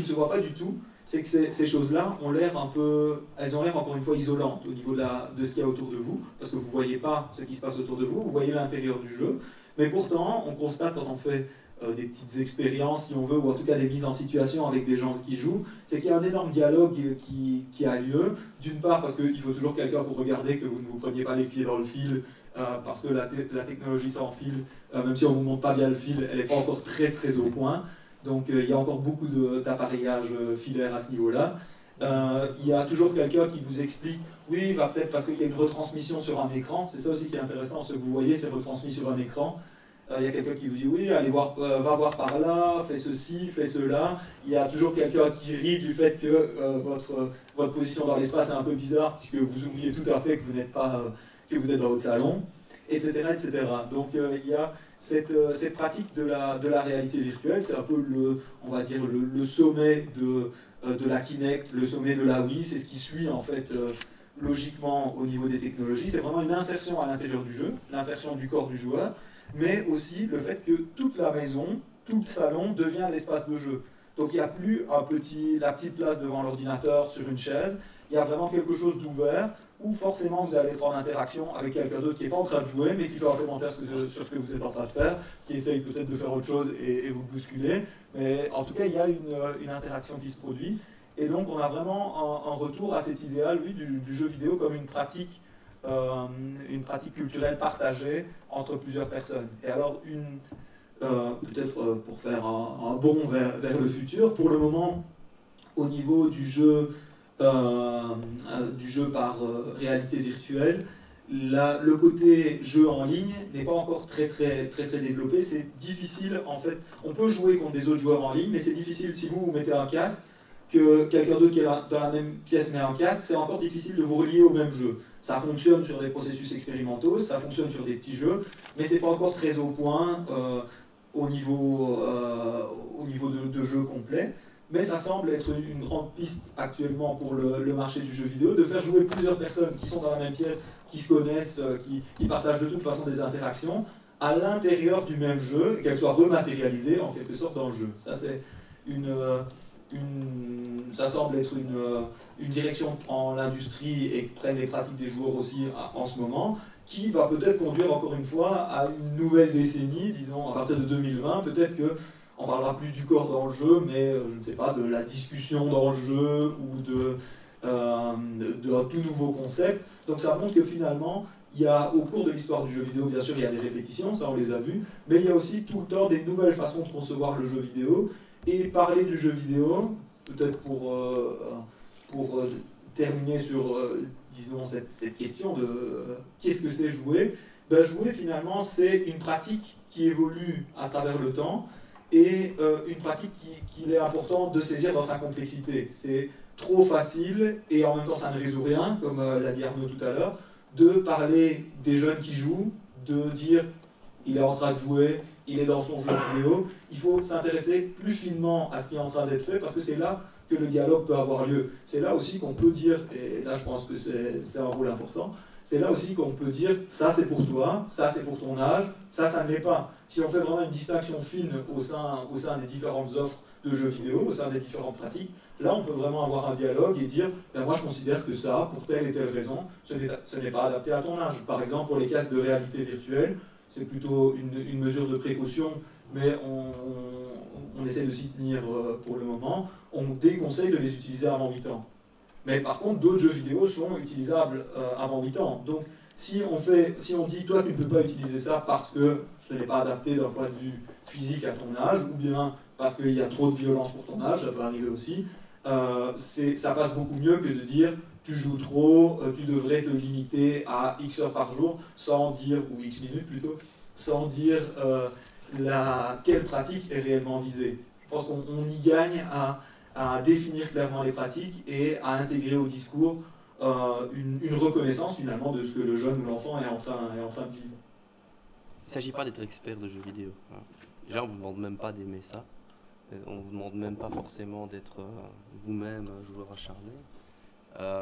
ne se voit pas du tout, c'est que ces choses-là ont l'air un peu, elles ont l'air encore une fois isolantes au niveau de ce qu'il y a autour de vous, parce que vous ne voyez pas ce qui se passe autour de vous, vous voyez l'intérieur du jeu, mais pourtant on constate quand on fait des petites expériences si on veut, ou en tout cas des mises en situation avec des gens qui jouent, c'est qu'il y a un énorme dialogue qui a lieu, d'une part parce qu'il faut toujours quelqu'un pour regarder que vous ne vous preniez pas les pieds dans le fil, parce que la technologie sans fil, même si on ne vous montre pas bien le fil, elle n'est pas encore très très au point, donc il y a encore beaucoup d'appareillage filaire à ce niveau-là. Il y a toujours quelqu'un qui vous explique, oui, bah, peut-être parce qu'il y a une retransmission sur un écran, c'est ça aussi qui est intéressant, ce que vous voyez, c'est retransmis sur un écran. Il y a quelqu'un qui vous dit « oui, allez voir, va voir par là, fais ceci, fais cela ». Il y a toujours quelqu'un qui rit du fait que votre position dans l'espace est un peu bizarre, puisque vous oubliez tout à fait que vous n'êtes pas, que vous êtes dans votre salon, etc. etc. Donc il y a cette pratique de la réalité virtuelle, c'est un peu le sommet de la Kinect, le sommet de la Wii, c'est ce qui suit en fait logiquement au niveau des technologies. C'est vraiment une insertion à l'intérieur du jeu, l'insertion du corps du joueur, mais aussi le fait que toute la maison, tout le salon devient l'espace de jeu. Donc il n'y a plus la petite place devant l'ordinateur sur une chaise, il y a vraiment quelque chose d'ouvert, où forcément vous allez être en interaction avec quelqu'un d'autre qui n'est pas en train de jouer, mais qui fait un commentaire sur ce que vous êtes en train de faire, qui essaye peut-être de faire autre chose et vous bousculer. Mais en tout cas, il y a une interaction qui se produit. Et donc on a vraiment un retour à cet idéal du jeu vidéo comme une pratique culturelle partagée entre plusieurs personnes. Et alors peut-être pour faire un bond vers le futur, pour le moment, au niveau du jeu par réalité virtuelle, le côté jeu en ligne n'est pas encore très développé. C'est difficile, en fait. On peut jouer contre des autres joueurs en ligne, mais c'est difficile si vous mettez un casque, que quelqu'un d'autre qui est dans la même pièce met un casque, c'est encore difficile de vous relier au même jeu. Ça fonctionne sur des processus expérimentaux, ça fonctionne sur des petits jeux, mais c'est pas encore très au point au niveau de jeu complet. Mais ça semble être une grande piste actuellement pour le marché du jeu vidéo, de faire jouer plusieurs personnes qui sont dans la même pièce, qui se connaissent, qui partagent de toute façon des interactions, à l'intérieur du même jeu, et qu'elles soient rematérialisées en quelque sorte dans le jeu. Ça, c'est ça semble être une direction que prend l'industrie et que prennent les pratiques des joueurs aussi en ce moment, qui va peut-être conduire encore une fois à une nouvelle décennie, disons à partir de 2020, peut-être que on ne parlera plus du corps dans le jeu, mais je ne sais pas, de la discussion dans le jeu ou d'un tout nouveau concept. Donc ça montre que finalement, il y a, au cours de l'histoire du jeu vidéo, bien sûr, il y a des répétitions, ça on les a vues, mais il y a aussi tout le temps des nouvelles façons de concevoir le jeu vidéo. Et parler du jeu vidéo, peut-être pour terminer sur, disons, cette question de qu'est-ce que c'est jouer, ben, jouer, finalement, c'est une pratique qui évolue à travers le temps, et une pratique qu'il est important de saisir dans sa complexité. C'est trop facile, et en même temps ça ne résout rien, comme l'a dit Arnaud tout à l'heure, de parler des jeunes qui jouent, de dire « il est en train de jouer », il est dans son jeu vidéo. Il faut s'intéresser plus finement à ce qui est en train d'être fait, parce que c'est là que le dialogue peut avoir lieu. C'est là aussi qu'on peut dire, et là je pense que c'est un rôle important, c'est là aussi qu'on peut dire « ça c'est pour toi, ça c'est pour ton âge, ça ça ne l'est pas ». Si on fait vraiment une distinction fine au sein des différentes offres de jeux vidéo, au sein des différentes pratiques, là on peut vraiment avoir un dialogue et dire ben, « moi je considère que ça, pour telle et telle raison, ce n'est pas adapté à ton âge ». Par exemple, pour les casques de réalité virtuelle, c'est plutôt une mesure de précaution, mais on essaie de s'y tenir pour le moment. On déconseille de les utiliser avant 8 ans. Mais par contre, d'autres jeux vidéo sont utilisables avant 8 ans. Donc, si on dit « toi, tu ne peux pas utiliser ça parce que ce n'est pas adapté d'un point de vue physique à ton âge » ou bien parce qu'il y a trop de violence pour ton âge, ça peut arriver aussi, ça passe beaucoup mieux que de dire « tu joues trop, tu devrais te limiter à X heures par jour », sans dire, ou X minutes plutôt, sans dire quelle pratique est réellement visée. Je pense qu'on y gagne à définir clairement les pratiques et à intégrer au discours une reconnaissance finalement de ce que le jeune ou l'enfant est en train de vivre. Il ne s'agit pas d'être expert de jeux vidéo. Déjà, on ne vous demande même pas d'aimer ça. On ne vous demande même pas forcément d'être vous-même un joueur acharné.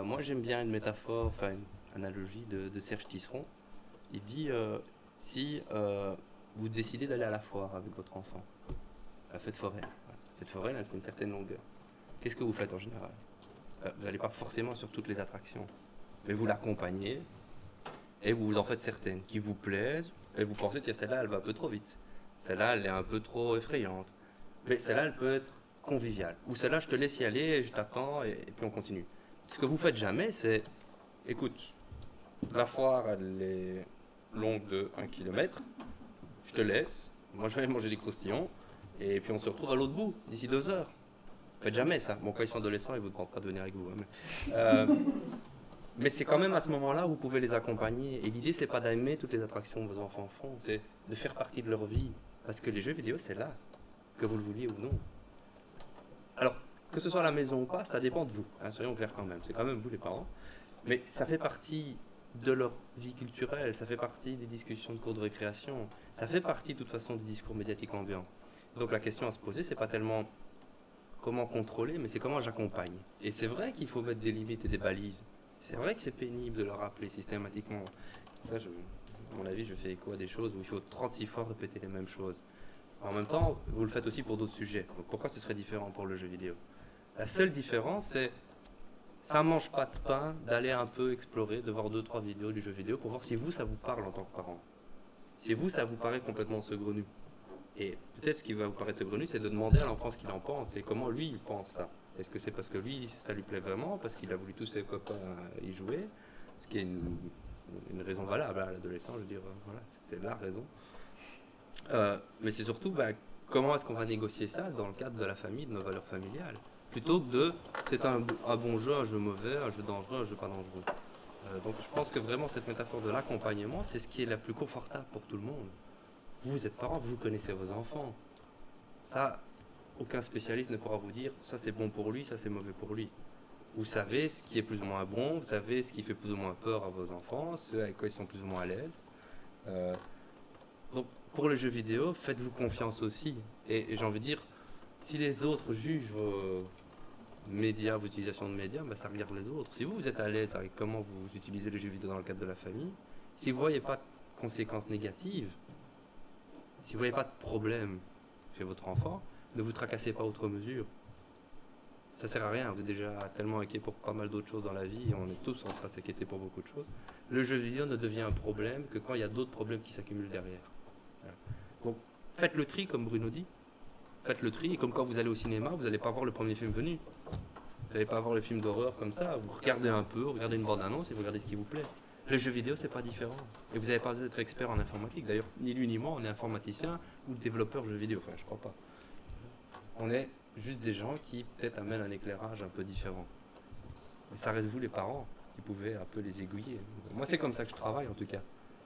Moi j'aime bien une métaphore, enfin une analogie de Serge Tisseron. Il dit si vous décidez d'aller à la foire avec votre enfant, la fête foraine. Cette foraine elle fait une certaine longueur. Qu'est-ce que vous faites en général? Vous n'allez pas forcément sur toutes les attractions, mais vous l'accompagnez et vous en faites certaines qui vous plaisent et vous pensez que celle-là elle va un peu trop vite, celle-là elle est un peu trop effrayante, mais celle-là elle peut être conviviale, ou celle-là je te laisse y aller et je t'attends et puis on continue. Ce que vous faites jamais, c'est, écoute, la foire, elle est longue de 1 km, je te laisse, moi je vais manger des croustillons, et puis on se retrouve à l'autre bout, d'ici 2 heures. Vous faites jamais ça. Bon, quand ils sont adolescents, ils ne vous demandent pas de venir avec vous. Hein, mais c'est quand même à ce moment-là où vous pouvez les accompagner. Et l'idée, c'est pas d'aimer toutes les attractions que vos enfants font, c'est de faire partie de leur vie. Parce que les jeux vidéo, c'est là, que vous le vouliez ou non. Alors, que ce soit à la maison ou pas, ça dépend de vous, hein, soyons clairs quand même, c'est quand même vous les parents, mais ça fait partie de leur vie culturelle, ça fait partie des discussions de cours de récréation, ça fait partie de toute façon du discours médiatique ambiant. Donc la question à se poser, c'est pas tellement comment contrôler, mais c'est comment j'accompagne. Et c'est vrai qu'il faut mettre des limites et des balises, c'est vrai que c'est pénible de le rappeler systématiquement, ça à mon avis, je fais écho à des choses où il faut 36 fois répéter les mêmes choses. En même temps, vous le faites aussi pour d'autres sujets. Donc pourquoi ce serait différent pour le jeu vidéo? La seule différence, c'est ça mange pas de pain d'aller un peu explorer, de voir 2-3 vidéos du jeu vidéo pour voir si vous, ça vous parle en tant que parent. Si vous, ça vous paraît complètement saugrenu. Et peut-être ce qui va vous paraître saugrenu, c'est de demander à l'enfant ce qu'il en pense et comment lui, il pense ça. Est-ce que c'est parce que lui, ça lui plaît vraiment, parce qu'il a voulu tous ses copains y jouer, ce qui est une raison valable à l'adolescent, je veux dire, voilà, c'est la raison. Mais c'est surtout, bah, comment est-ce qu'on va négocier ça dans le cadre de la famille, de nos valeurs familiales, plutôt que de, c'est un bon jeu, un jeu mauvais, un jeu dangereux, un jeu pas dangereux. Donc je pense que vraiment cette métaphore de l'accompagnement, c'est ce qui est la plus confortable pour tout le monde. Vous êtes parents, vous connaissez vos enfants. Ça, aucun spécialiste ne pourra vous dire, ça c'est bon pour lui, ça c'est mauvais pour lui. Vous savez ce qui est plus ou moins bon, vous savez ce qui fait plus ou moins peur à vos enfants, ce avec quoi ils sont plus ou moins à l'aise. Donc pour le jeu vidéo, faites-vous confiance aussi. Et j'ai envie de dire, si les autres jugent vos médias, vos utilisations de médias, bah, ça regarde les autres. Si vous, vous êtes à l'aise avec comment vous utilisez les jeux vidéo dans le cadre de la famille, si vous ne voyez pas de conséquences négatives, si vous ne voyez pas de problème chez votre enfant, ne vous tracassez pas outre mesure. Ça sert à rien, vous êtes déjà tellement inquiet pour pas mal d'autres choses dans la vie, et on est tous en train de s'inquiéter pour beaucoup de choses. Le jeu vidéo ne devient un problème que quand il y a d'autres problèmes qui s'accumulent derrière. Voilà. Donc faites le tri, comme Bruno dit. Faites le tri, et comme quand vous allez au cinéma, vous n'allez pas voir le premier film venu. Vous n'allez pas voir le film d'horreur comme ça, vous regardez un peu, vous regardez une bande-annonce et vous regardez ce qui vous plaît. Le jeu vidéo, c'est pas différent. Et vous n'avez pas besoin d'être expert en informatique. D'ailleurs, ni lui ni moi, on est informaticien ou développeur jeu vidéo. Enfin, je crois pas. On est juste des gens qui peut-être amènent un éclairage un peu différent. Mais ça reste vous, les parents, qui pouvez un peu les aiguiller. Moi, c'est comme ça que je travaille, en tout cas.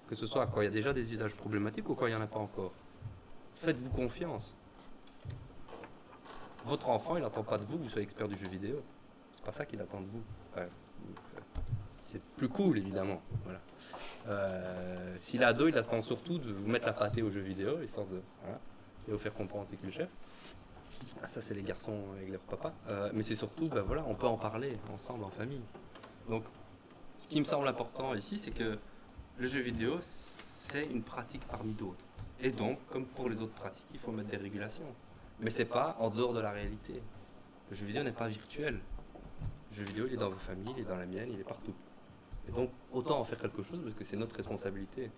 Que ce soit quand il y a déjà des usages problématiques ou quand il n'y en a pas encore. Faites-vous confiance. Votre enfant, il n'attend pas de vous que vous soyez expert du jeu vidéo. C'est pas ça qu'il attend de vous. Ouais. C'est plus cool, évidemment. Voilà. S'il est ado, il attend surtout de vous mettre la pâtée au jeu vidéo, histoire de voilà, et vous faire comprendre c'est que le chef. Ah, ça, c'est les garçons avec leur papa. Mais c'est surtout, bah, voilà, on peut en parler ensemble, en famille. Donc, ce qui me semble important ici, c'est que le jeu vidéo, c'est une pratique parmi d'autres. Et donc, comme pour les autres pratiques, il faut mettre des régulations. Mais c'est pas en dehors de la réalité. Le jeu vidéo n'est pas virtuel. Le jeu vidéo, il est dans vos familles, il est dans la mienne, il est partout. Et donc, autant en faire quelque chose, parce que c'est notre responsabilité.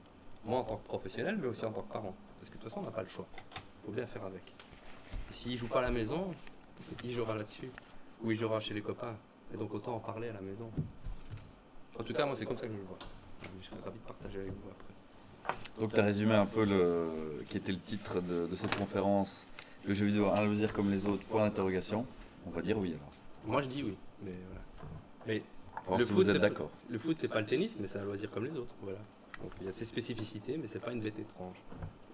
Moi, en tant que professionnel, mais aussi en tant que parent. Parce que de toute façon, on n'a pas le choix. Il faut bien faire avec. Et s'il ne joue pas à la maison, il jouera là-dessus. Ou il jouera chez les copains. Et donc, autant en parler à la maison. En tout cas, moi, c'est comme ça que je le vois. Je serais ravi de partager avec vous après. Donc, tu as résumé un peu le... qui était le titre de cette conférence. Le jeu vidéo, un loisir comme les autres, point d'interrogation. On va dire oui alors. Moi je dis oui, mais voilà. Mais alors, le, si foot, vous êtes d'accord. Le foot, c'est pas le tennis, mais c'est un loisir comme les autres, voilà. Donc il y a ses spécificités, mais c'est pas une bête étrange.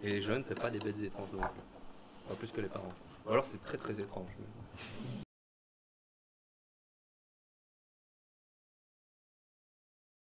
Et les jeunes, c'est pas des bêtes étranges non plus. Pas plus que les parents. Ou alors c'est très très étrange. Mais...